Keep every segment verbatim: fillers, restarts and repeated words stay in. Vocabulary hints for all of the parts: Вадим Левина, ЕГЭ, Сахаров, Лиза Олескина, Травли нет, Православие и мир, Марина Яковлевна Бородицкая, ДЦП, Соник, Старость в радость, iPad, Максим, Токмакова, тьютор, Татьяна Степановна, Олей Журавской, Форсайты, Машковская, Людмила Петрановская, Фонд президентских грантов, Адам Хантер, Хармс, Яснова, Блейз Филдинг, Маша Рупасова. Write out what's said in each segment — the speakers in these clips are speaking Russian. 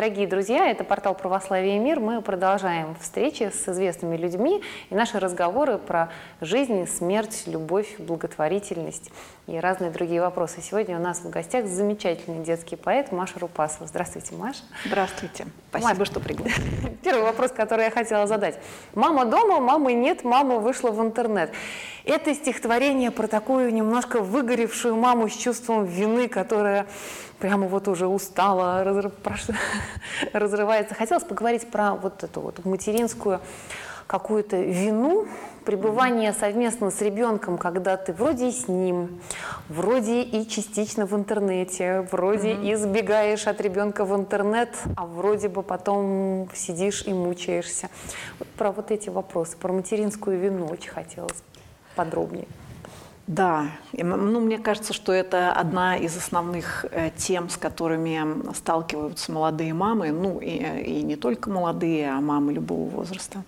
Дорогие друзья, это портал «Православие и мир». Мы продолжаем встречи с известными людьми и наши разговоры про жизнь, смерть, любовь, благотворительность и разные другие вопросы. Сегодня у нас в гостях замечательный детский поэт Маша Рупасова. Здравствуйте, Маша. Здравствуйте. Спасибо, Маш, что пригласили. Первый вопрос, который я хотела задать. «Мама дома, мамы нет, мама вышла в интернет». Это стихотворение про такую немножко выгоревшую маму с чувством вины, которая прямо вот уже устала, разрыв... разрывается. Хотелось поговорить про вот эту вот материнскую какую-то вину, пребывание совместно с ребенком, когда ты вроде и с ним, вроде и частично в интернете, вроде и сбегаешь от ребенка в интернет, а вроде бы потом сидишь и мучаешься. Вот про вот эти вопросы, про материнскую вину очень хотелось подробнее. Да, ну, мне кажется, что это одна из основных тем, с которыми сталкиваются молодые мамы, ну и, и не только молодые, а мамы любого возраста.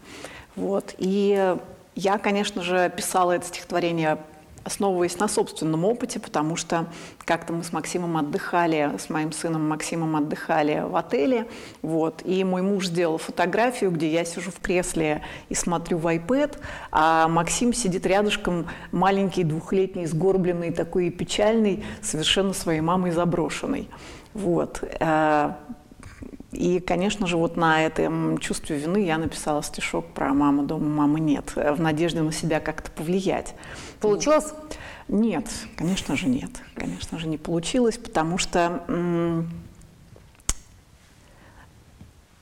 Вот. И я, конечно же, писала это стихотворение, основываясь на собственном опыте, потому что как-то мы с Максимом отдыхали, с моим сыном Максимом отдыхали в отеле, вот, и мой муж сделал фотографию, где я сижу в кресле и смотрю в iPad, а Максим сидит рядышком, маленький, двухлетний, сгорбленный, такой печальный, совершенно своей мамой заброшенный, вот. И, конечно же, вот на этом чувстве вины я написала стишок про «Мама дома, мамы нет», в надежде на себя как-то повлиять. Получилось? Нет, конечно же, нет. Конечно же, не получилось, потому что м-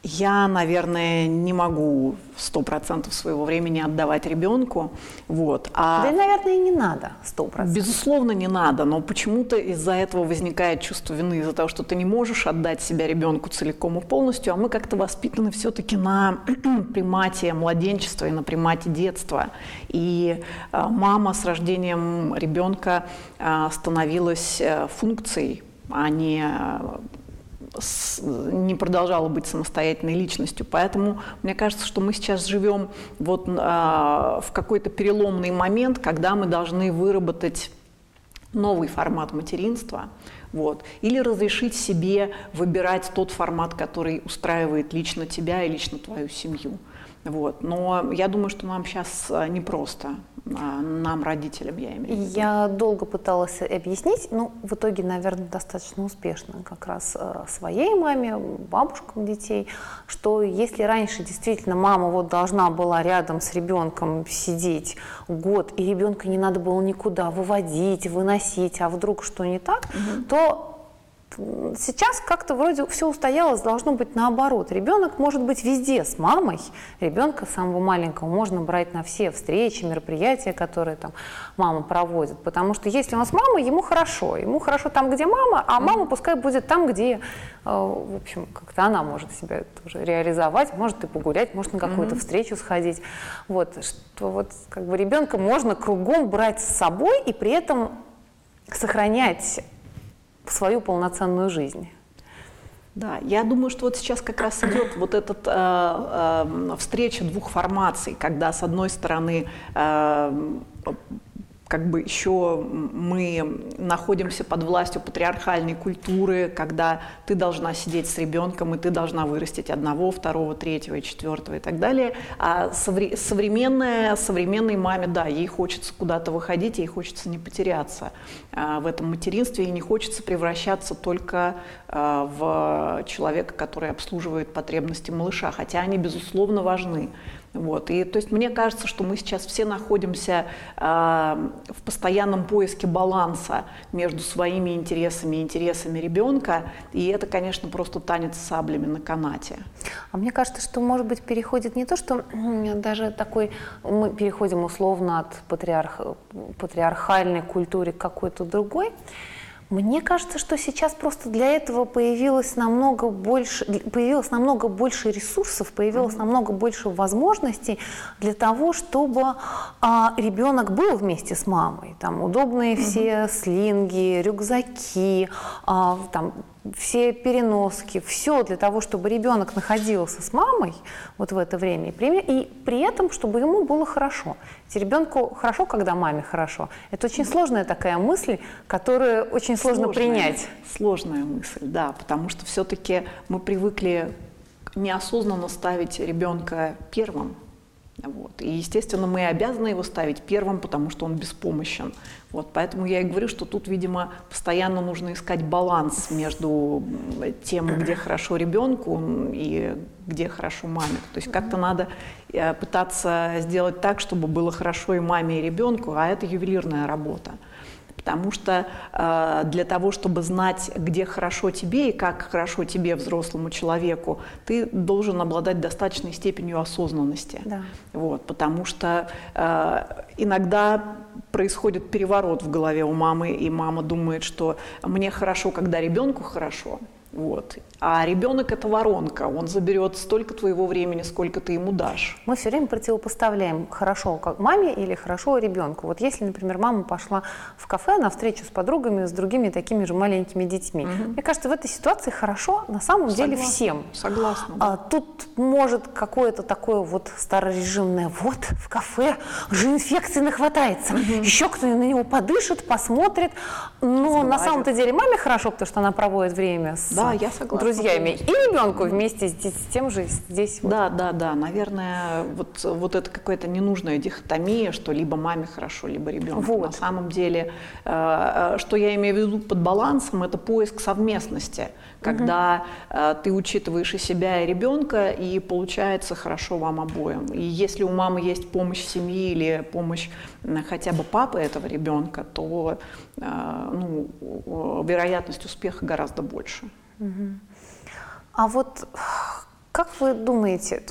я, наверное, не могу сто процентов своего времени отдавать ребенку. Вот, а да, наверное, и не надо сто процентов. Безусловно, не надо, но почему-то из-за этого возникает чувство вины, из-за того, что ты не можешь отдать себя ребенку целиком и полностью, а мы как-то воспитаны все-таки на примате младенчества и на примате детства. И мама с рождением ребенка становилась функцией, а не... не продолжала быть самостоятельной личностью. Поэтому мне кажется, что мы сейчас живем вот, э, в какой-то переломный момент, когда мы должны выработать новый формат материнства, вот, или разрешить себе выбирать тот формат, который устраивает лично тебя и лично твою семью. Вот. Но я думаю, что нам сейчас непросто, нам, родителям, я имею в виду. Я долго пыталась объяснить, но в итоге, наверное, достаточно успешно как раз своей маме, бабушкам детей, что если раньше действительно мама вот должна была рядом с ребенком сидеть год, и ребенка не надо было никуда выводить, выносить, а вдруг что не так, угу. то... Сейчас как-то вроде все устоялось, должно быть наоборот. Ребенок может быть везде с мамой. Ребенка самого маленького можно брать на все встречи, мероприятия, которые там мама проводит. Потому что если он с мамой, ему хорошо. Ему хорошо там, где мама, а мама пускай будет там, где, в общем, как-то она может себя тоже реализовать, может и погулять, может на какую-то mm-hmm. встречу сходить. Вот, что вот как бы ребенка можно кругом брать с собой и при этом сохранять свою полноценную жизнь. Да, я думаю, что вот сейчас как раз идет вот эта э, э, встреча двух формаций, когда с одной стороны э, как бы еще мы находимся под властью патриархальной культуры, когда ты должна сидеть с ребенком, и ты должна вырастить одного, второго, третьего и четвертого и так далее. А совре- современная, современной маме, да, ей хочется куда-то выходить, ей хочется не потеряться а, в этом материнстве, и не хочется превращаться только а, в человека, который обслуживает потребности малыша, хотя они, безусловно, важны. Вот. И, то есть, мне кажется, что мы сейчас все находимся э, в постоянном поиске баланса между своими интересами и интересами ребенка, и это, конечно, просто танец с саблями на канате. А мне кажется, что, может быть, переходит не то, что даже такой, мы переходим условно от патриарх, патриархальной культуры к какой-то другой. Мне кажется, что сейчас просто для этого появилось намного больше, появилось намного больше ресурсов, появилось mm-hmm. намного больше возможностей для того, чтобы а, ребенок был вместе с мамой. Там удобные mm-hmm. все слинги, рюкзаки, а, там все переноски, все для того, чтобы ребенок находился с мамой вот в это время, и при этом, чтобы ему было хорошо. Ведь ребенку хорошо, когда маме хорошо. Это очень сложная такая мысль, которую очень сложно сложная, принять. Сложная мысль, да, потому что все-таки мы привыкли неосознанно ставить ребенка первым. Вот. И, естественно, мы обязаны его ставить первым, потому что он беспомощен. Вот. Поэтому я и говорю, что тут, видимо, постоянно нужно искать баланс между тем, где хорошо ребенку и где хорошо маме. То есть как-то надо пытаться сделать так, чтобы было хорошо и маме, и ребенку, а это ювелирная работа. Потому что э, для того, чтобы знать, где хорошо тебе и как хорошо тебе, взрослому человеку, ты должен обладать достаточной степенью осознанности. Да. Вот, потому что э, иногда происходит переворот в голове у мамы, и мама думает, что мне хорошо, когда ребенку хорошо. Вот. А ребенок – это воронка, он заберет столько твоего времени, сколько ты ему дашь. Мы все время противопоставляем хорошо как маме или хорошо ребенку. Вот если, например, мама пошла в кафе на встречу с подругами, с другими такими же маленькими детьми, угу. мне кажется, в этой ситуации хорошо на самом Согласна. деле всем. Согласна. Да. А, тут может какое-то такое вот старорежимное «вот в кафе же инфекции нахватается, угу. еще кто-нибудь на него подышит, посмотрит». Но на самом-то деле маме хорошо, потому что она проводит время с... Да, я согласна. Друзьями и ребенку вместе с, с тем же здесь. Да, вот. да, да. Наверное, вот, вот это какая-то ненужная дихотомия, что либо маме хорошо, либо ребенку. Вот. На самом деле, э, что я имею в виду под балансом, это поиск совместности, когда э, ты учитываешь и себя, и ребенка, и получается хорошо вам обоим. И если у мамы есть помощь семьи или помощь э, хотя бы папы этого ребенка, то э, ну, э, вероятность успеха гораздо больше. А вот как вы думаете,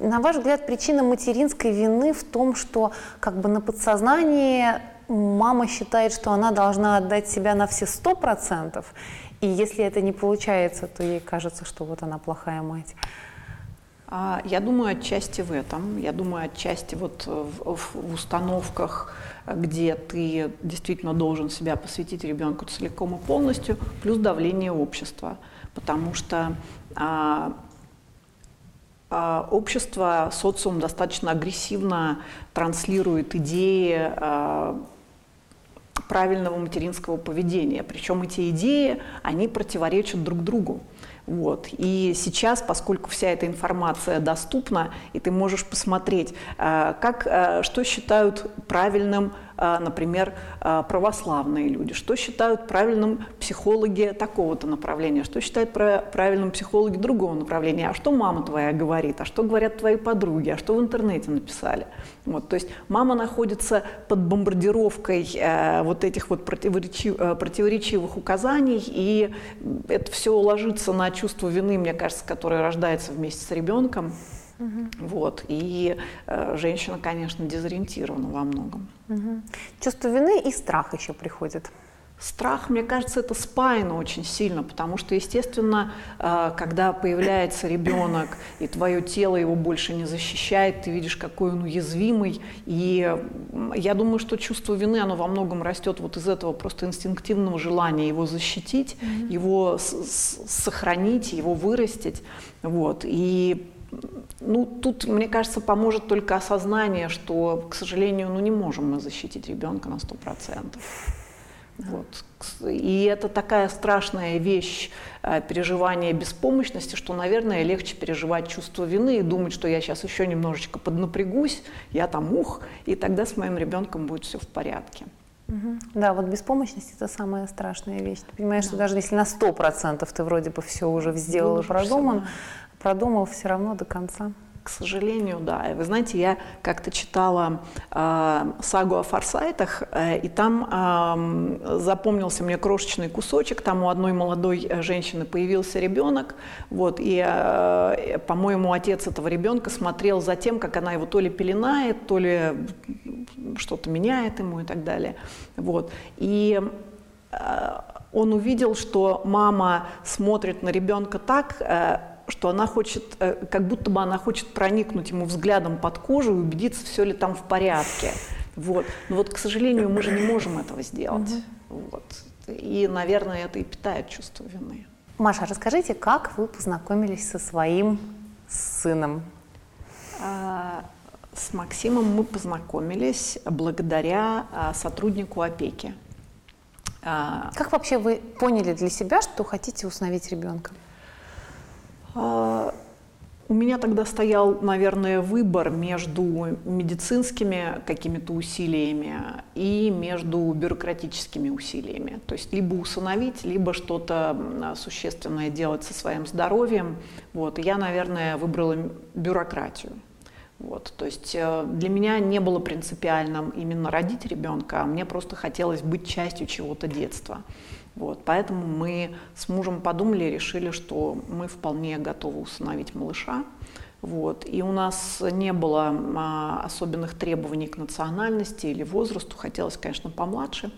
на ваш взгляд, причина материнской вины в том, что как бы на подсознании мама считает, что она должна отдать себя на все сто процентов, и если это не получается, то ей кажется, что вот она плохая мать? Я думаю, отчасти в этом. Я думаю, отчасти вот в, в установках, где ты действительно должен себя посвятить ребенку целиком и полностью, плюс давление общества. Потому что а, а, общество, социум достаточно агрессивно транслирует идеи а, правильного материнского поведения. Причем эти идеи, они противоречат друг другу. Вот. И сейчас, поскольку вся эта информация доступна, и ты можешь посмотреть, как, что считают правильным, например, православные люди, что считают правильным психологи такого-то направления, что считают правильным психологи другого направления, а что мама твоя говорит, а что говорят твои подруги, а что в интернете написали. Вот. То есть мама находится под бомбардировкой вот этих вот противоречивых указаний, и это все ложится на чувство вины, мне кажется, которое рождается вместе с ребенком. Угу. Вот. И э, женщина, конечно, дезориентирована во многом. Угу. Чувство вины и страх еще приходит. Страх, мне кажется, это спаяно очень сильно, потому что, естественно, э, когда появляется ребенок, и твое тело его больше не защищает, ты видишь, какой он уязвимый. И я думаю, что чувство вины, оно во многом растет вот из этого просто инстинктивного желания его защитить, mm-hmm. его сохранить, его вырастить. Вот. И ну, тут, мне кажется, поможет только осознание, что, к сожалению, ну, не можем мы защитить ребенка на сто процентов. Вот. И это такая страшная вещь, переживание беспомощности, что, наверное, легче переживать чувство вины и думать, что я сейчас еще немножечко поднапрягусь, я там ух, и тогда с моим ребенком будет все в порядке. Угу. Да, вот беспомощность – это самая страшная вещь. Ты понимаешь, да. что даже если на сто процентов ты вроде бы все уже сделал и продуман, продумал все равно до конца. К сожалению, да. И вы знаете, я как-то читала э, сагу о Форсайтах, э, и там э, запомнился мне крошечный кусочек. Там у одной молодой женщины появился ребенок, вот, и, э, по-моему, отец этого ребенка смотрел за тем, как она его то ли пеленает, то ли что-то меняет ему и так далее. Вот. И э, он увидел, что мама смотрит на ребенка так, э, что она хочет, как будто бы она хочет проникнуть ему взглядом под кожу и убедиться, все ли там в порядке. Вот. Но вот, к сожалению, мы же не можем этого сделать. Вот. И, наверное, это и питает чувство вины. Маша, расскажите, как вы познакомились со своим сыном? С Максимом мы познакомились благодаря сотруднику опеки. Как вообще вы поняли для себя, что хотите усыновить ребенка? У меня тогда стоял, наверное, выбор между медицинскими какими-то усилиями и между бюрократическими усилиями. То есть либо усыновить, либо что-то существенное делать со своим здоровьем. Вот. И я, наверное, выбрала бюрократию. Вот. То есть для меня не было принципиальным именно родить ребенка, а мне просто хотелось быть частью чего-то детства. Вот, поэтому мы с мужем подумали и решили, что мы вполне готовы усыновить малыша. Вот, и у нас не было а, особенных требований к национальности или возрасту, хотелось, конечно, помладше.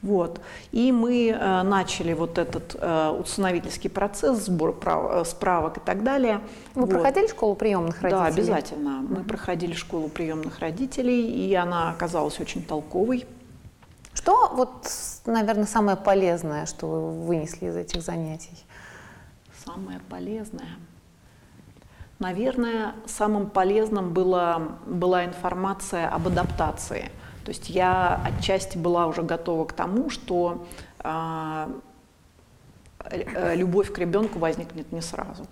Вот, и мы а, начали вот этот а, усыновительский процесс, сбор прав, справок и так далее. Вы вот. проходили школу приемных родителей? Да, обязательно. Mm-hmm. Мы проходили школу приемных родителей, и она оказалась очень толковой. Что, вот, наверное, самое полезное, что вы вынесли из этих занятий? Самое полезное? Наверное, самым полезным была, была информация об адаптации. То есть я отчасти была уже готова к тому, что э, любовь к ребенку возникнет не сразу.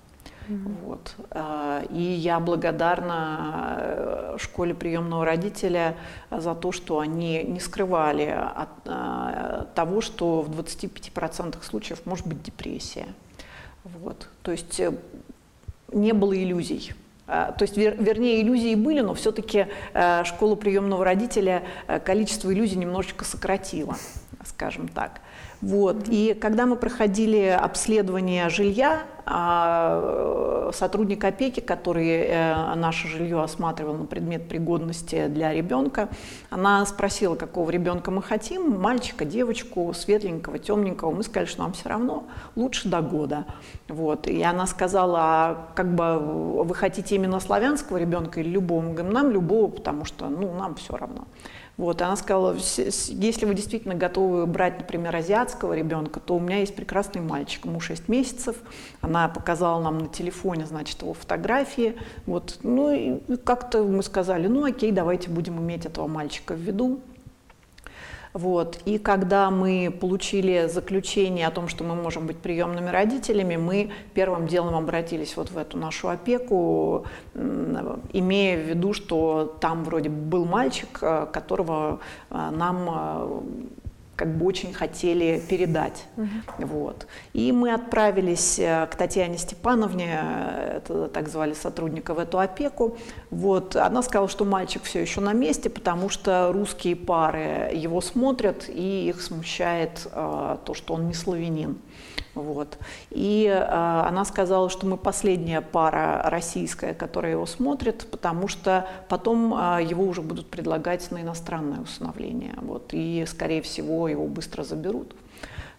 Вот. И я благодарна школе приемного родителя за то, что они не скрывали от того, что в двадцати пяти процентах случаев может быть депрессия. Вот. То есть не было иллюзий. То есть, вер, вернее, иллюзии были, но все-таки школа приемного родителя количество иллюзий немножечко сократила, скажем так. Вот. Mm-hmm. И когда мы проходили обследование жилья, сотрудник опеки, который наше жилье осматривал на предмет пригодности для ребенка, она спросила, какого ребенка мы хотим, мальчика, девочку, светленького, темненького. Мы сказали, что нам все равно, лучше до года. Вот. И она сказала, а как бы вы хотите именно славянского ребенка или любого? Мы говорим, нам любого, потому что ну, нам все равно. Вот, она сказала, если вы действительно готовы брать, например, азиатского ребенка, то у меня есть прекрасный мальчик, ему шесть месяцев. Она показала нам на телефоне, значит, его фотографии. Вот, ну и как-то мы сказали, ну окей, давайте будем иметь этого мальчика в виду. Вот, и когда мы получили заключение о том, что мы можем быть приемными родителями, мы первым делом обратились вот в эту нашу опеку, имея в виду, что там вроде был мальчик, которого нам как бы очень хотели передать. Mm-hmm. Вот. И мы отправились к Татьяне Степановне, это, так звали сотрудника, в эту опеку. Вот. Она сказала, что мальчик все еще на месте, потому что русские пары его смотрят, и их смущает а, то, что он не славянин. Вот. И а, она сказала, что мы последняя пара российская, которая его смотрит, потому что потом а, его уже будут предлагать на иностранное усыновление. Вот. И, скорее всего, его быстро заберут.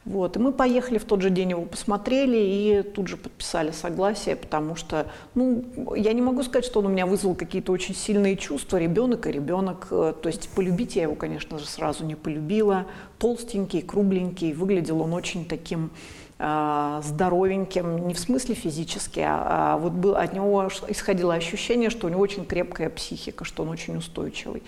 Вот. И мы поехали, в тот же день его посмотрели и тут же подписали согласие, потому что, ну, я не могу сказать, что он у меня вызвал какие-то очень сильные чувства, ребенок и ребенок, то есть полюбить я его, конечно же, сразу не полюбила, толстенький, кругленький, выглядел он очень таким э, здоровеньким, не в смысле физически, а, а вот был, от него исходило ощущение, что у него очень крепкая психика, что он очень устойчивый.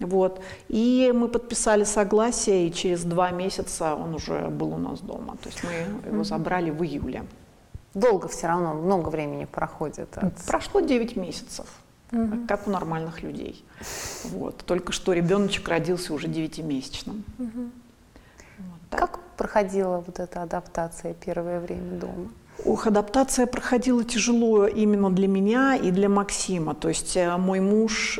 Вот. И мы подписали согласие, и через два месяца он уже был у нас дома. То есть мы его забрали в июле. Долго все равно, много времени проходит. От... Прошло девять месяцев, угу. как у нормальных людей. Вот. Только что ребеночек родился уже девятимесячным. Угу. Вот так. Как проходила вот эта адаптация первое время дома? Ох, адаптация проходила тяжело именно для меня и для Максима. То есть мой муж...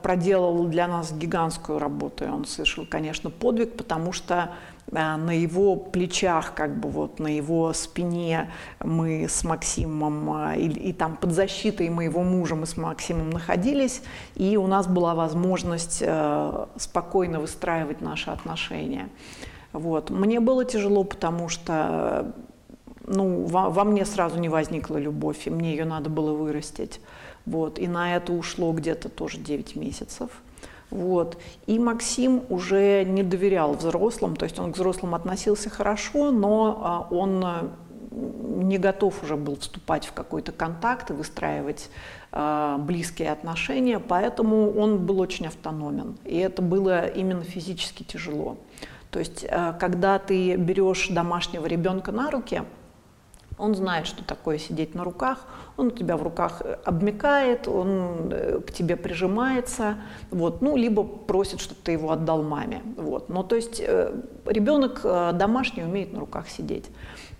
проделал для нас гигантскую работу, и он совершил, конечно, подвиг, потому что на его плечах, как бы вот на его спине мы с Максимом, и, и там под защитой моего мужа мы с Максимом находились, и у нас была возможность спокойно выстраивать наши отношения. Вот. Мне было тяжело, потому что ну, во, во мне сразу не возникла любовь, и мне ее надо было вырастить. Вот, и на это ушло где-то тоже девять месяцев. Вот. И Максим уже не доверял взрослым, то есть он к взрослым относился хорошо, но он не готов уже был вступать в какой-то контакт и выстраивать близкие отношения, поэтому он был очень автономен, и это было именно физически тяжело. То есть, когда ты берешь домашнего ребенка на руки, он знает, что такое сидеть на руках, он у тебя в руках обмякает, он к тебе прижимается, вот, ну, либо просит, чтобы ты его отдал маме. Вот. Но то есть ребенок домашний умеет на руках сидеть,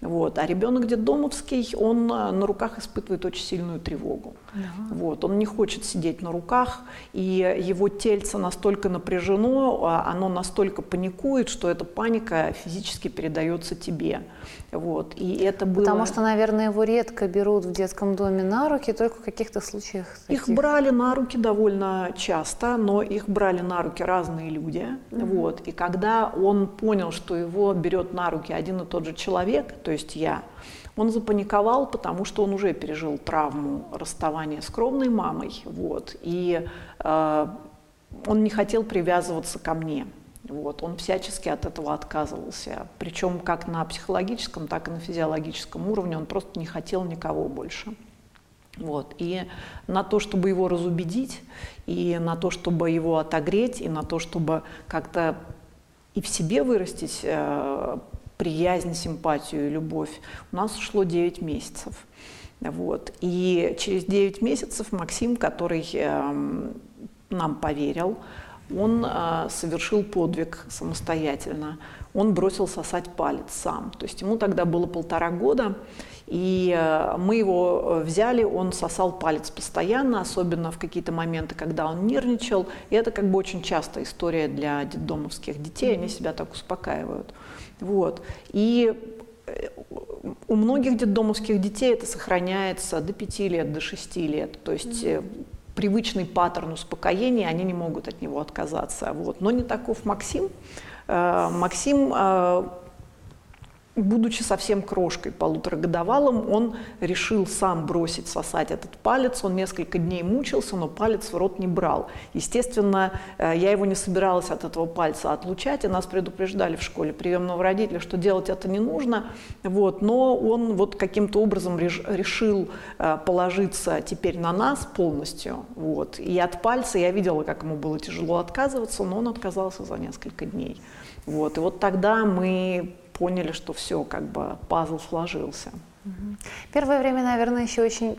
вот, а ребенок детдомовский, он на руках испытывает очень сильную тревогу. Uh-huh. Вот, он не хочет сидеть на руках, и его тельце настолько напряжено, оно настолько паникует, что эта паника физически передается тебе. Вот, и это было... Потому что, наверное, его редко берут в детском доме на руки, только в каких-то случаях. Таких. Их брали на руки довольно часто, но их брали на руки разные люди. Mm-hmm. Вот. И когда он понял, что его берет на руки один и тот же человек, то есть я, он запаниковал, потому что он уже пережил травму расставания с кровной мамой. Вот. И э, он не хотел привязываться ко мне. Вот, он всячески от этого отказывался, причем как на психологическом, так и на физиологическом уровне, он просто не хотел никого больше. Вот, и на то, чтобы его разубедить, и на то, чтобы его отогреть, и на то, чтобы как-то и в себе вырастить э, приязнь, симпатию и любовь, у нас ушло девять месяцев. Вот, и через девять месяцев Максим, который э, нам поверил, он э, совершил подвиг самостоятельно, он бросил сосать палец сам. То есть ему тогда было полтора года, и э, мы его взяли, он сосал палец постоянно, особенно в какие-то моменты, когда он нервничал. И это как бы очень частая история для детдомовских детей, они себя так успокаивают. Вот. И у многих детдомовских детей это сохраняется до пяти лет, до шести лет. То есть, mm-hmm. привычный паттерн успокоения, они не могут от него отказаться. Вот. Но не таков Максим. Максим, будучи совсем крошкой, полуторагодовалым, он решил сам бросить сосать этот палец. Он несколько дней мучился, но палец в рот не брал. Естественно, я его не собиралась от этого пальца отлучать, и нас предупреждали в школе приемного родителя, что делать это не нужно. Вот. Но он вот каким-то образом решил положиться теперь на нас полностью. Вот. И от пальца я видела, как ему было тяжело отказываться, но он отказался за несколько дней. Вот. И вот тогда мы... поняли, что все, как бы пазл сложился. Первое время, наверное, еще очень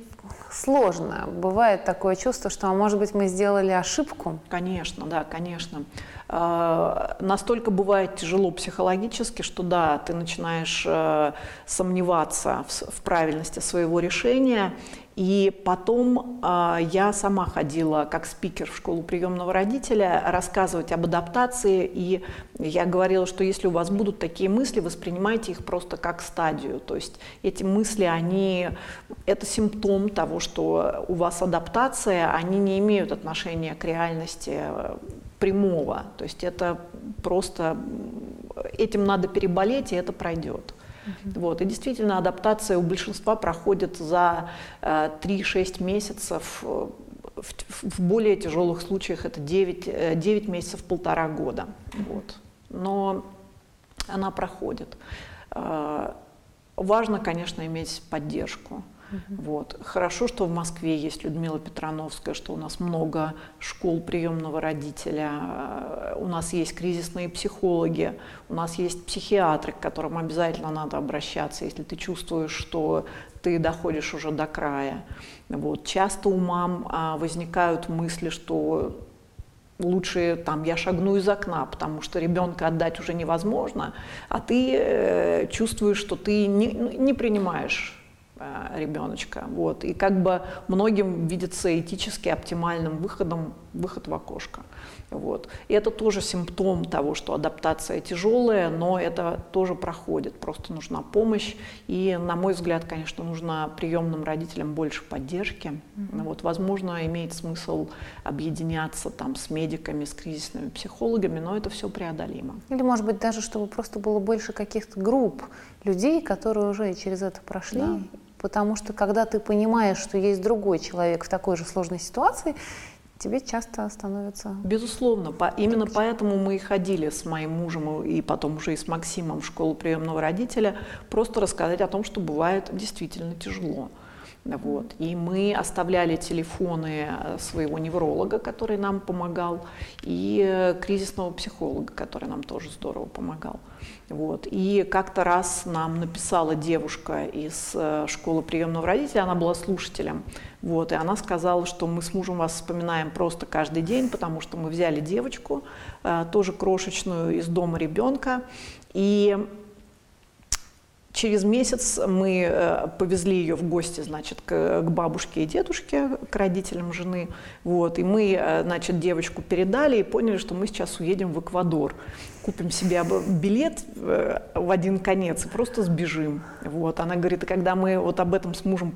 сложно. Бывает такое чувство, что, может быть, мы сделали ошибку. Конечно, да, конечно. Э-э- настолько бывает тяжело психологически, что, да, ты начинаешь э- сомневаться в, в правильности своего решения. И потом э, я сама ходила как спикер в школу приемного родителя рассказывать об адаптации, и я говорила, что если у вас будут такие мысли, воспринимайте их просто как стадию. То есть эти мысли, они, это симптом того, что у вас адаптация, они не имеют отношения к реальности прямого. То есть это просто, этим надо переболеть, и это пройдет. Вот. И действительно, адаптация у большинства проходит за три-шесть месяцев, в более тяжелых случаях это девять, девять месяцев, полтора года. Вот. Но она проходит. Важно, конечно, иметь поддержку. Вот. Хорошо, что в Москве есть Людмила Петрановская, что у нас много школ приемного родителя, у нас есть кризисные психологи, у нас есть психиатры, к которым обязательно надо обращаться, если ты чувствуешь, что ты доходишь уже до края. Вот. Часто у мам возникают мысли, что лучше там, я шагну из окна, потому что ребенка отдать уже невозможно, а ты чувствуешь, что ты не, не принимаешь ребеночка. Вот. И как бы многим видится этически оптимальным выходом выход в окошко. Вот. И это тоже симптом того, что адаптация тяжелая, но это тоже проходит. Просто нужна помощь. И, на мой взгляд, конечно, нужно приемным родителям больше поддержки. Mm-hmm. Вот. Возможно, имеет смысл объединяться там, с медиками, с кризисными психологами, но это все преодолимо. Или, может быть, даже чтобы просто было больше каких-то групп людей, которые уже через это прошли. Да. Потому что, когда ты понимаешь, что есть другой человек в такой же сложной ситуации, тебе часто становится... Безусловно. По, именно легче. Поэтому мы и ходили с моим мужем, и потом уже и с Максимом в школу приемного родителя, просто рассказать о том, что бывает действительно тяжело. Вот. И мы оставляли телефоны своего невролога, который нам помогал, и кризисного психолога, который нам тоже здорово помогал. Вот. И как-то раз нам написала девушка из школы приемного родителя, она была слушателем, вот, и она сказала, что мы с мужем вас вспоминаем просто каждый день, потому что мы взяли девочку, тоже крошечную, из дома ребенка, и... Через месяц мы повезли ее в гости, значит, к бабушке и дедушке, к родителям жены. Вот. И мы, значит, девочку передали и поняли, что мы сейчас уедем в Эквадор. Купим себе билет в один конец и просто сбежим. Вот. Она говорит, и когда мы вот об этом с мужем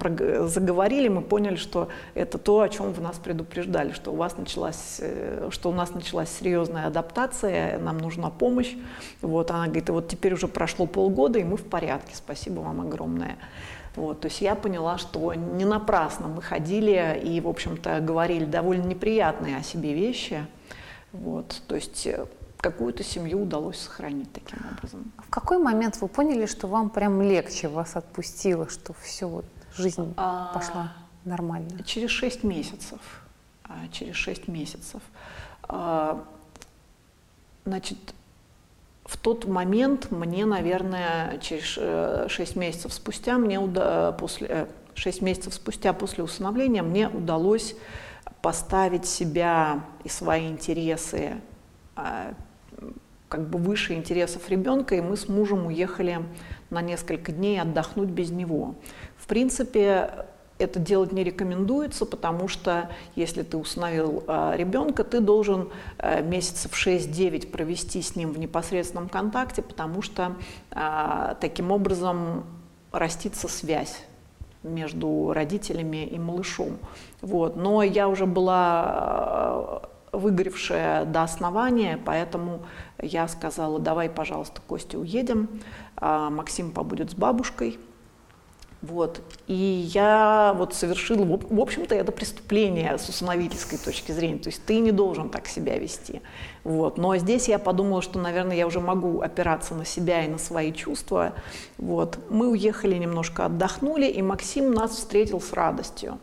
заговорили, мы поняли, что это то, о чем вы нас предупреждали, что у вас началась, что у нас началась серьезная адаптация, нам нужна помощь. Вот. Она говорит, и вот теперь уже прошло полгода, и мы в порядке. Спасибо вам огромное. Вот, то есть я поняла, что не напрасно мы ходили и, в общем-то, говорили довольно неприятные о себе вещи. Вот, то есть какую-то семью удалось сохранить таким образом. В какой момент вы поняли, что вам прям легче, вас отпустило, что все, вот, жизнь а, пошла нормально? Через шесть месяцев. Через шесть месяцев. Значит, в тот момент мне, наверное, через шесть месяцев спустя, мне уда- после, шесть месяцев спустя после усыновления мне удалось поставить себя и свои интересы как бы выше интересов ребенка, и мы с мужем уехали на несколько дней отдохнуть без него. В принципе, это делать не рекомендуется, потому что если ты усыновил э, ребенка, ты должен э, месяцев шесть-девять провести с ним в непосредственном контакте, потому что э, таким образом растится связь между родителями и малышом. Вот. Но я уже была э, выгоревшая до основания, поэтому я сказала, давай, пожалуйста, Костя, уедем, э, Максим побудет с бабушкой. Вот. И я вот совершила, в общем-то, это преступление с усыновительской точки зрения, то есть ты не должен так себя вести. Вот. Но здесь я подумала, что, наверное, я уже могу опираться на себя и на свои чувства. Вот. Мы уехали немножко, отдохнули, и Максим нас встретил с радостью.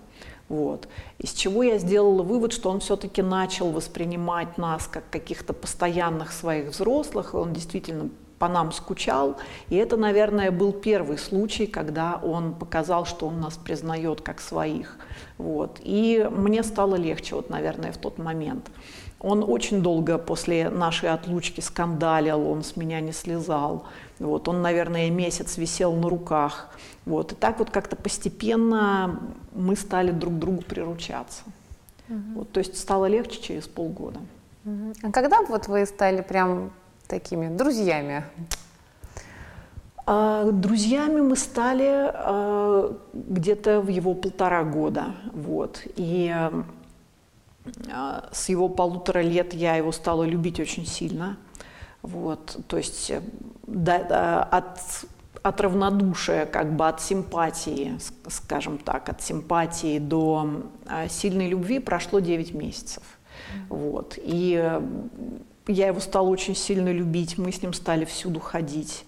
Вот. Из чего я сделала вывод, что он все-таки начал воспринимать нас как каких-то постоянных своих взрослых, и он действительно по нам скучал, и это, наверное, был первый случай, когда он показал, что он нас признает как своих. Вот. И мне стало легче, вот, наверное, в тот момент. Он очень долго после нашей отлучки скандалил, он с меня не слезал. Вот. Он, наверное, месяц висел на руках. Вот. И так вот как-то постепенно мы стали друг другу приручаться. Угу. Вот. То есть стало легче через полгода. Угу. А когда вот вы стали прям... такими друзьями? Друзьями мы стали где-то в его полтора года. Вот. И с его полутора лет я его стала любить очень сильно. Вот. То есть от, от равнодушия, как бы от симпатии, скажем так, от симпатии до сильной любви прошло девять месяцев. Вот. И я его стала очень сильно любить, мы с ним стали всюду ходить.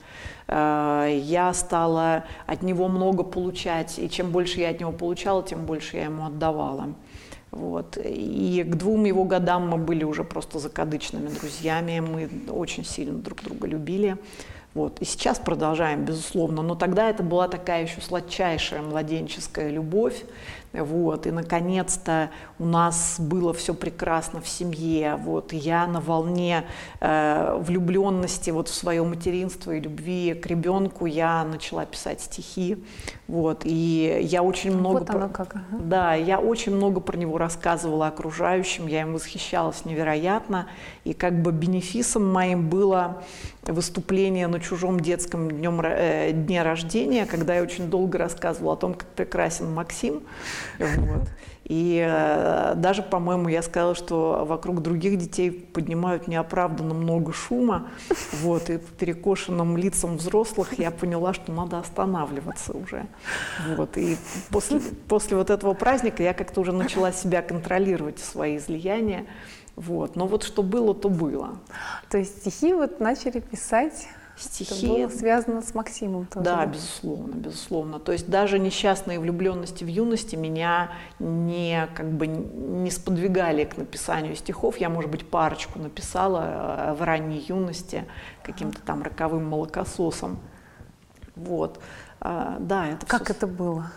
Я стала от него много получать, и чем больше я от него получала, тем больше я ему отдавала. Вот. И к двум его годам мы были уже просто закадычными друзьями, мы очень сильно друг друга любили. Вот. И сейчас продолжаем, безусловно, но тогда это была такая еще сладчайшая младенческая любовь. Вот, и, наконец-то, у нас было все прекрасно в семье. Вот, я на волне э, влюбленности вот, в свое материнство и любви к ребенку я начала писать стихи. Вот, и я очень много, вот оно про... как. Ага. Да, я очень много про него рассказывала окружающим, я им восхищалась невероятно. И как бы бенефисом моим было выступление на чужом детском днем, э, дне рождения, когда я очень долго рассказывала о том, как прекрасен Максим. Вот. И э, даже, по-моему, я сказала, что вокруг других детей поднимают неоправданно много шума. Вот. И по перекошенным лицам взрослых я поняла, что надо останавливаться уже. Вот. И после, после вот этого праздника я как-то уже начала себя контролировать, свои излияния. Вот. Но вот что было, то было. То есть стихи вот начали писать... Стихи. Это было связано с Максимом тоже. Да, безусловно, безусловно. То есть даже несчастные влюбленности в юности меня не, как бы, не сподвигали к написанию стихов. Я, может быть, парочку написала в ранней юности каким-то там роковым молокососом. Вот. А, да, это как все... это было?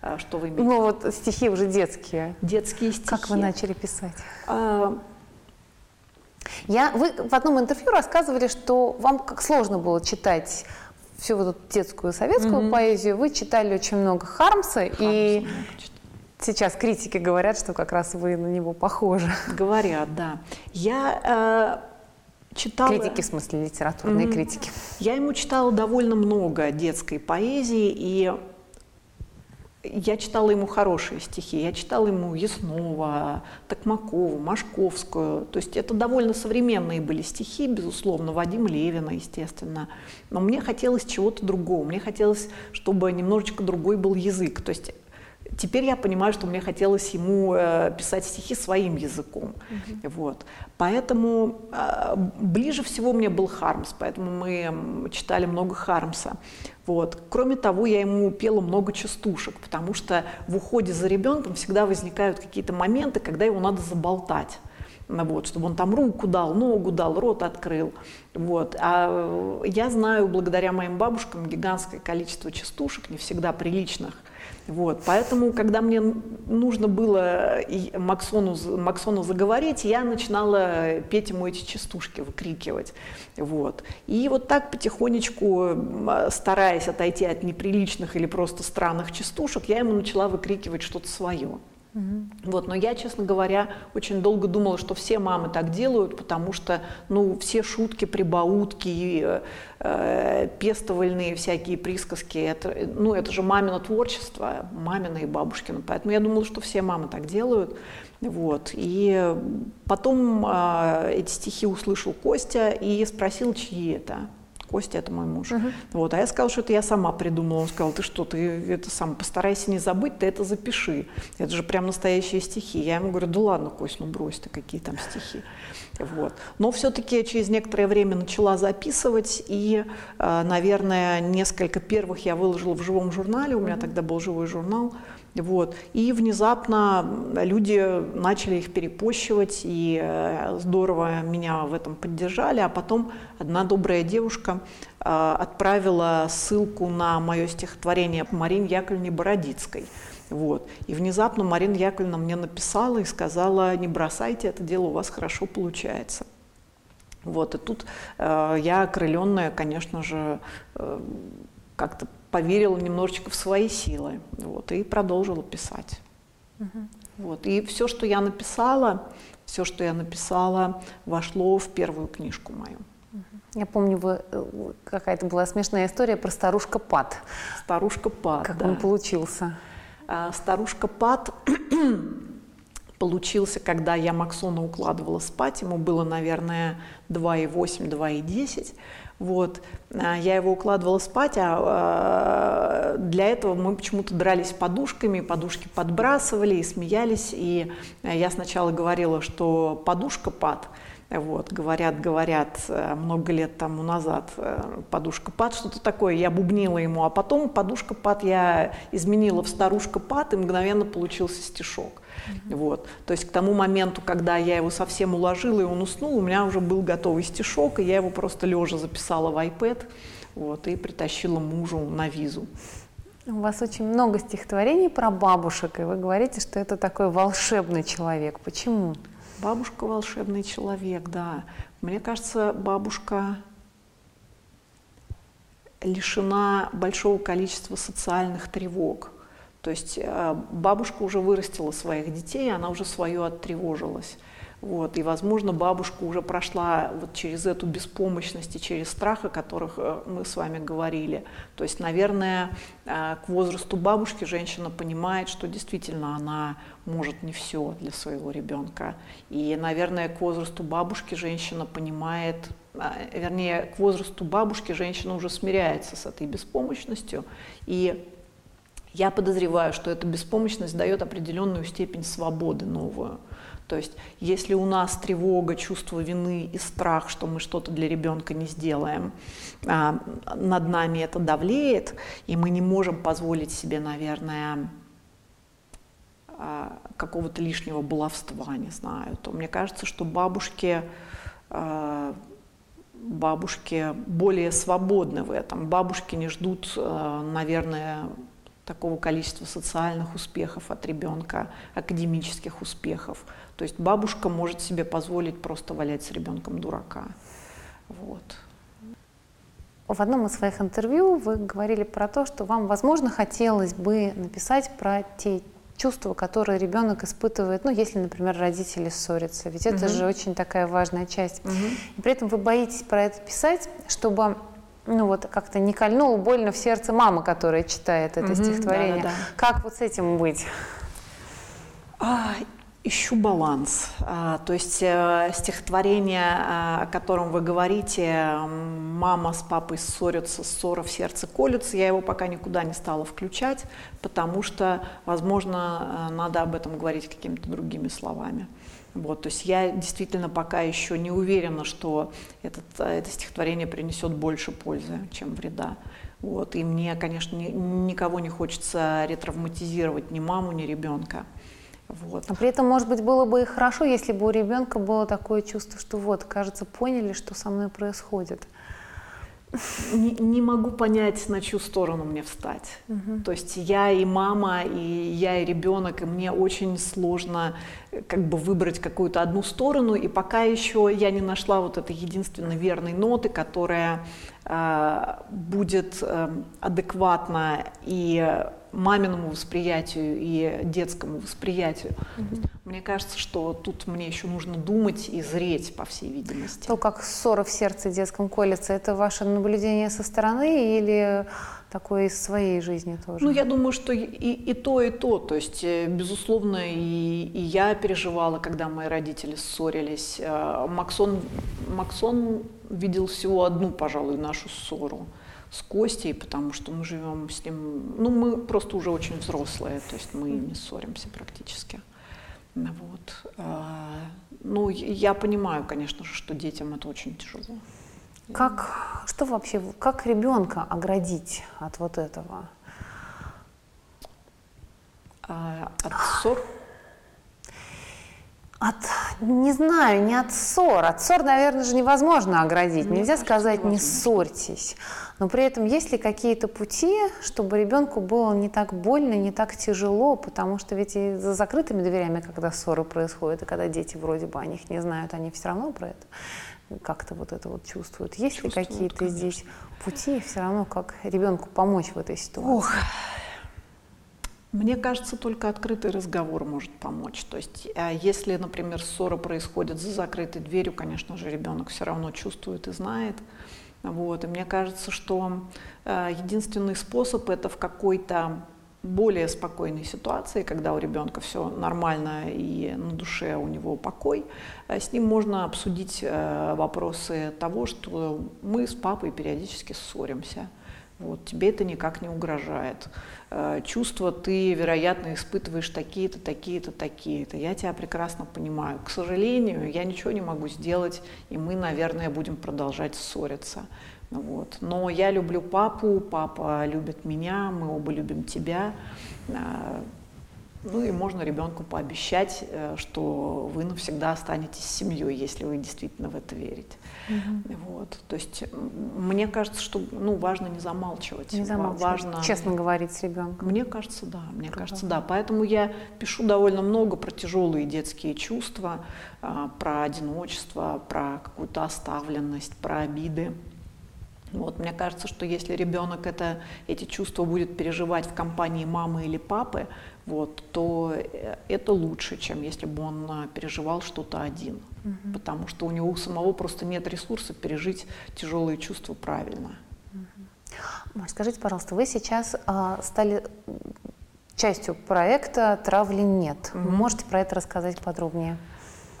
А, что вы имеете? Ну вот стихи уже детские. Детские стихи. Как вы начали писать? А... Я, вы в одном интервью рассказывали, что вам как сложно было читать всю вот эту детскую советскую mm-hmm. поэзию. Вы читали очень много Хармса, Хармса и сейчас критики говорят, что как раз вы на него похожи. Говорят, да. Я э, читала... Критики, в смысле литературные mm-hmm. критики. Я ему читала довольно много детской поэзии, и... Я читала ему хорошие стихи, я читала ему Яснова, Токмакову, Машковскую. То есть это довольно современные были стихи, безусловно, Вадим Левина, естественно. Но мне хотелось чего-то другого, мне хотелось, чтобы немножечко другой был язык. То есть теперь я понимаю, что мне хотелось ему писать стихи своим языком. Mm-hmm. Вот. Поэтому ближе всего мне был Хармс, поэтому мы читали много Хармса. Вот. Кроме того, я ему пела много частушек, потому что в уходе за ребенком всегда возникают какие-то моменты, когда его надо заболтать. Вот, чтобы он там руку дал, ногу дал, рот открыл. Вот. А я знаю, благодаря моим бабушкам, гигантское количество частушек, не всегда приличных. Вот. Поэтому, когда мне нужно было Максону, Максону заговорить, я начинала петь ему эти частушки, выкрикивать. Вот. И вот так потихонечку, стараясь отойти от неприличных или просто странных частушек, я ему начала выкрикивать что-то свое. Mm-hmm. Вот, но я, честно говоря, очень долго думала, что все мамы так делают, потому что, ну, все шутки, прибаутки, э, э, пестовальные всякие присказки, это, ну, это же мамино творчество, мамино и бабушкино, поэтому я думала, что все мамы так делают. Вот. И потом э, эти стихи услышал Костя и спросил, чьи это. Костя – это мой муж. Uh-huh. Вот. А я сказала, что это я сама придумала. Он сказал, ты что, ты это сам постарайся не забыть, ты это запиши. Это же прям настоящие стихи. Я ему говорю, да ладно, Кость, ну брось ты, какие там стихи. Вот. Но все-таки через некоторое время начала записывать, и, наверное, несколько первых я выложила в живом журнале. У меня uh-huh. тогда был живой журнал. Вот. И внезапно люди начали их перепощивать, и здорово меня в этом поддержали. А потом одна добрая девушка э, отправила ссылку на мое стихотворение Марине Яковлевне Бородицкой. Вот. И внезапно Марина Яковлевна мне написала и сказала, не бросайте это дело, у вас хорошо получается. Вот. И тут э, я, окрыленная, конечно же, э, как-то поверила немножечко в свои силы, вот, и продолжила писать. Uh-huh. Вот, и все, что я написала, все, что я написала, вошло в первую книжку мою. Uh-huh. Я помню, вы, какая-то была смешная история про старушка Пат. Старушка Пат, как да. он получился? А, старушка Пат получился, когда я Максона укладывала спать, ему было, наверное, два и восемь, два и десять. Вот. Я его укладывала спать, а для этого мы почему-то дрались подушками, подушки подбрасывали и смеялись. И я сначала говорила, что подушка Пат. Вот, говорят, говорят, много лет тому назад подушка Пат, что-то такое, я бубнила ему, а потом подушка Пат я изменила в старушка Пат, и мгновенно получился стишок. Mm-hmm. Вот, то есть к тому моменту, когда я его совсем уложила и он уснул, у меня уже был готовый стишок, и я его просто лежа записала в iPad, вот, и притащила мужу на визу. У вас очень много стихотворений про бабушек, и вы говорите, что это такой волшебный человек. Почему? Бабушка – волшебный человек, да. Мне кажется, бабушка лишена большого количества социальных тревог. То есть бабушка уже вырастила своих детей, она уже свое оттревожилась. Вот. И, возможно, бабушка уже прошла вот через эту беспомощность и через страх, о которых мы с вами говорили. То есть, наверное, к возрасту бабушки женщина понимает, что действительно она может не все для своего ребенка. И, наверное, к возрасту бабушки женщина понимает, вернее, к возрасту бабушки женщина уже смиряется с этой беспомощностью. И я подозреваю, что эта беспомощность дает определенную степень свободы новую. То есть, если у нас тревога, чувство вины и страх, что мы что-то для ребенка не сделаем, над нами это давлеет, и мы не можем позволить себе, наверное, какого-то лишнего баловства, не знаю, то мне кажется, что бабушки, бабушки более свободны в этом. Бабушки не ждут, наверное, такого количества социальных успехов от ребенка, академических успехов. То есть бабушка может себе позволить просто валять с ребенком дурака. Вот. В одном из своих интервью вы говорили про то, что вам, возможно, хотелось бы написать про те чувства, которые ребенок испытывает, ну, если, например, родители ссорятся. Ведь это же очень такая важная часть. Угу. И при этом вы боитесь про это писать, чтобы... ну вот как-то не кольнуло больно в сердце мама, которая читает это mm-hmm, стихотворение. Да, да, да. Как вот с этим быть? А, ищу баланс. А, то есть э, стихотворение, о котором вы говорите, мама с папой ссорятся, ссора в сердце колется, я его пока никуда не стала включать, потому что, возможно, надо об этом говорить какими-то другими словами. Вот, то есть я действительно пока еще не уверена, что этот, это стихотворение принесет больше пользы, чем вреда. Вот, и мне, конечно, ни, никого не хочется ретравматизировать, ни маму, ни ребенка. Вот. Но при этом, может быть, было бы и хорошо, если бы у ребенка было такое чувство, что вот, кажется, поняли, что со мной происходит. Не, не могу понять, на чью сторону мне встать. Угу. То есть я и мама, и я и ребенок, и мне очень сложно как бы выбрать какую-то одну сторону. И пока еще я не нашла вот этой единственной верной ноты, которая э, будет э, адекватна и маминому восприятию, и детскому восприятию. Угу. Мне кажется, что тут мне еще нужно думать и зреть, по всей видимости. То, как ссора в сердце детском колется, это ваше наблюдение со стороны или такое из своей жизни тоже? Ну, я думаю, что и, и то, и то. То есть, безусловно, и, и я переживала, когда мои родители ссорились. Максон, Максон видел всего одну, пожалуй, нашу ссору с Костей, потому что мы живем с ним... Ну, мы просто уже очень взрослые, то есть мы не ссоримся практически. Вот. Ну, я понимаю, конечно же, что детям это очень тяжело. Как, что вообще, как ребенка оградить от вот этого? От ссор? От, не знаю, не от ссор. От ссор, наверное же, невозможно оградить. Мне Нельзя сказать, невозможно. Не ссорьтесь. Но при этом есть ли какие-то пути, чтобы ребенку было не так больно, не так тяжело? Потому что ведь и за закрытыми дверями, когда ссоры происходят, и когда дети вроде бы о них не знают, они все равно про это как-то вот это вот чувствуют. Есть чувствуют, ли какие-то, конечно, здесь пути, все равно как ребенку помочь в этой ситуации? Ох. Мне кажется, только открытый разговор может помочь. То есть, если, например, ссора происходит за закрытой дверью, конечно же, ребенок все равно чувствует и знает. Вот. И мне кажется, что единственный способ – это в какой-то более спокойной ситуации, когда у ребенка все нормально и на душе у него покой, с ним можно обсудить вопросы того, что мы с папой периодически ссоримся. Вот, тебе это никак не угрожает. Чувства ты, вероятно, испытываешь такие-то, такие-то, такие-то. Я тебя прекрасно понимаю. К сожалению, я ничего не могу сделать, и мы, наверное, будем продолжать ссориться. Вот. Но я люблю папу, папа любит меня, мы оба любим тебя. Ну и можно ребенку пообещать, что вы навсегда останетесь семьей, если вы действительно в это верите. Mm-hmm. Вот. То есть мне кажется, что ну, важно не замалчивать. Не замалчивать. Важно... Честно говорить с ребенком. Мне кажется, да. Мне Правда. кажется, да. Поэтому я пишу довольно много про тяжелые детские чувства, про одиночество, про какую-то оставленность, про обиды. Вот, мне кажется, что если ребенок это, эти чувства будет переживать в компании мамы или папы, вот, то это лучше, чем если бы он переживал что-то один. Угу. Потому что у него у самого просто нет ресурса пережить тяжелые чувства правильно. Маш, скажите, пожалуйста, вы сейчас а, стали частью проекта «Травли нет». Mm-hmm. Можете про это рассказать подробнее?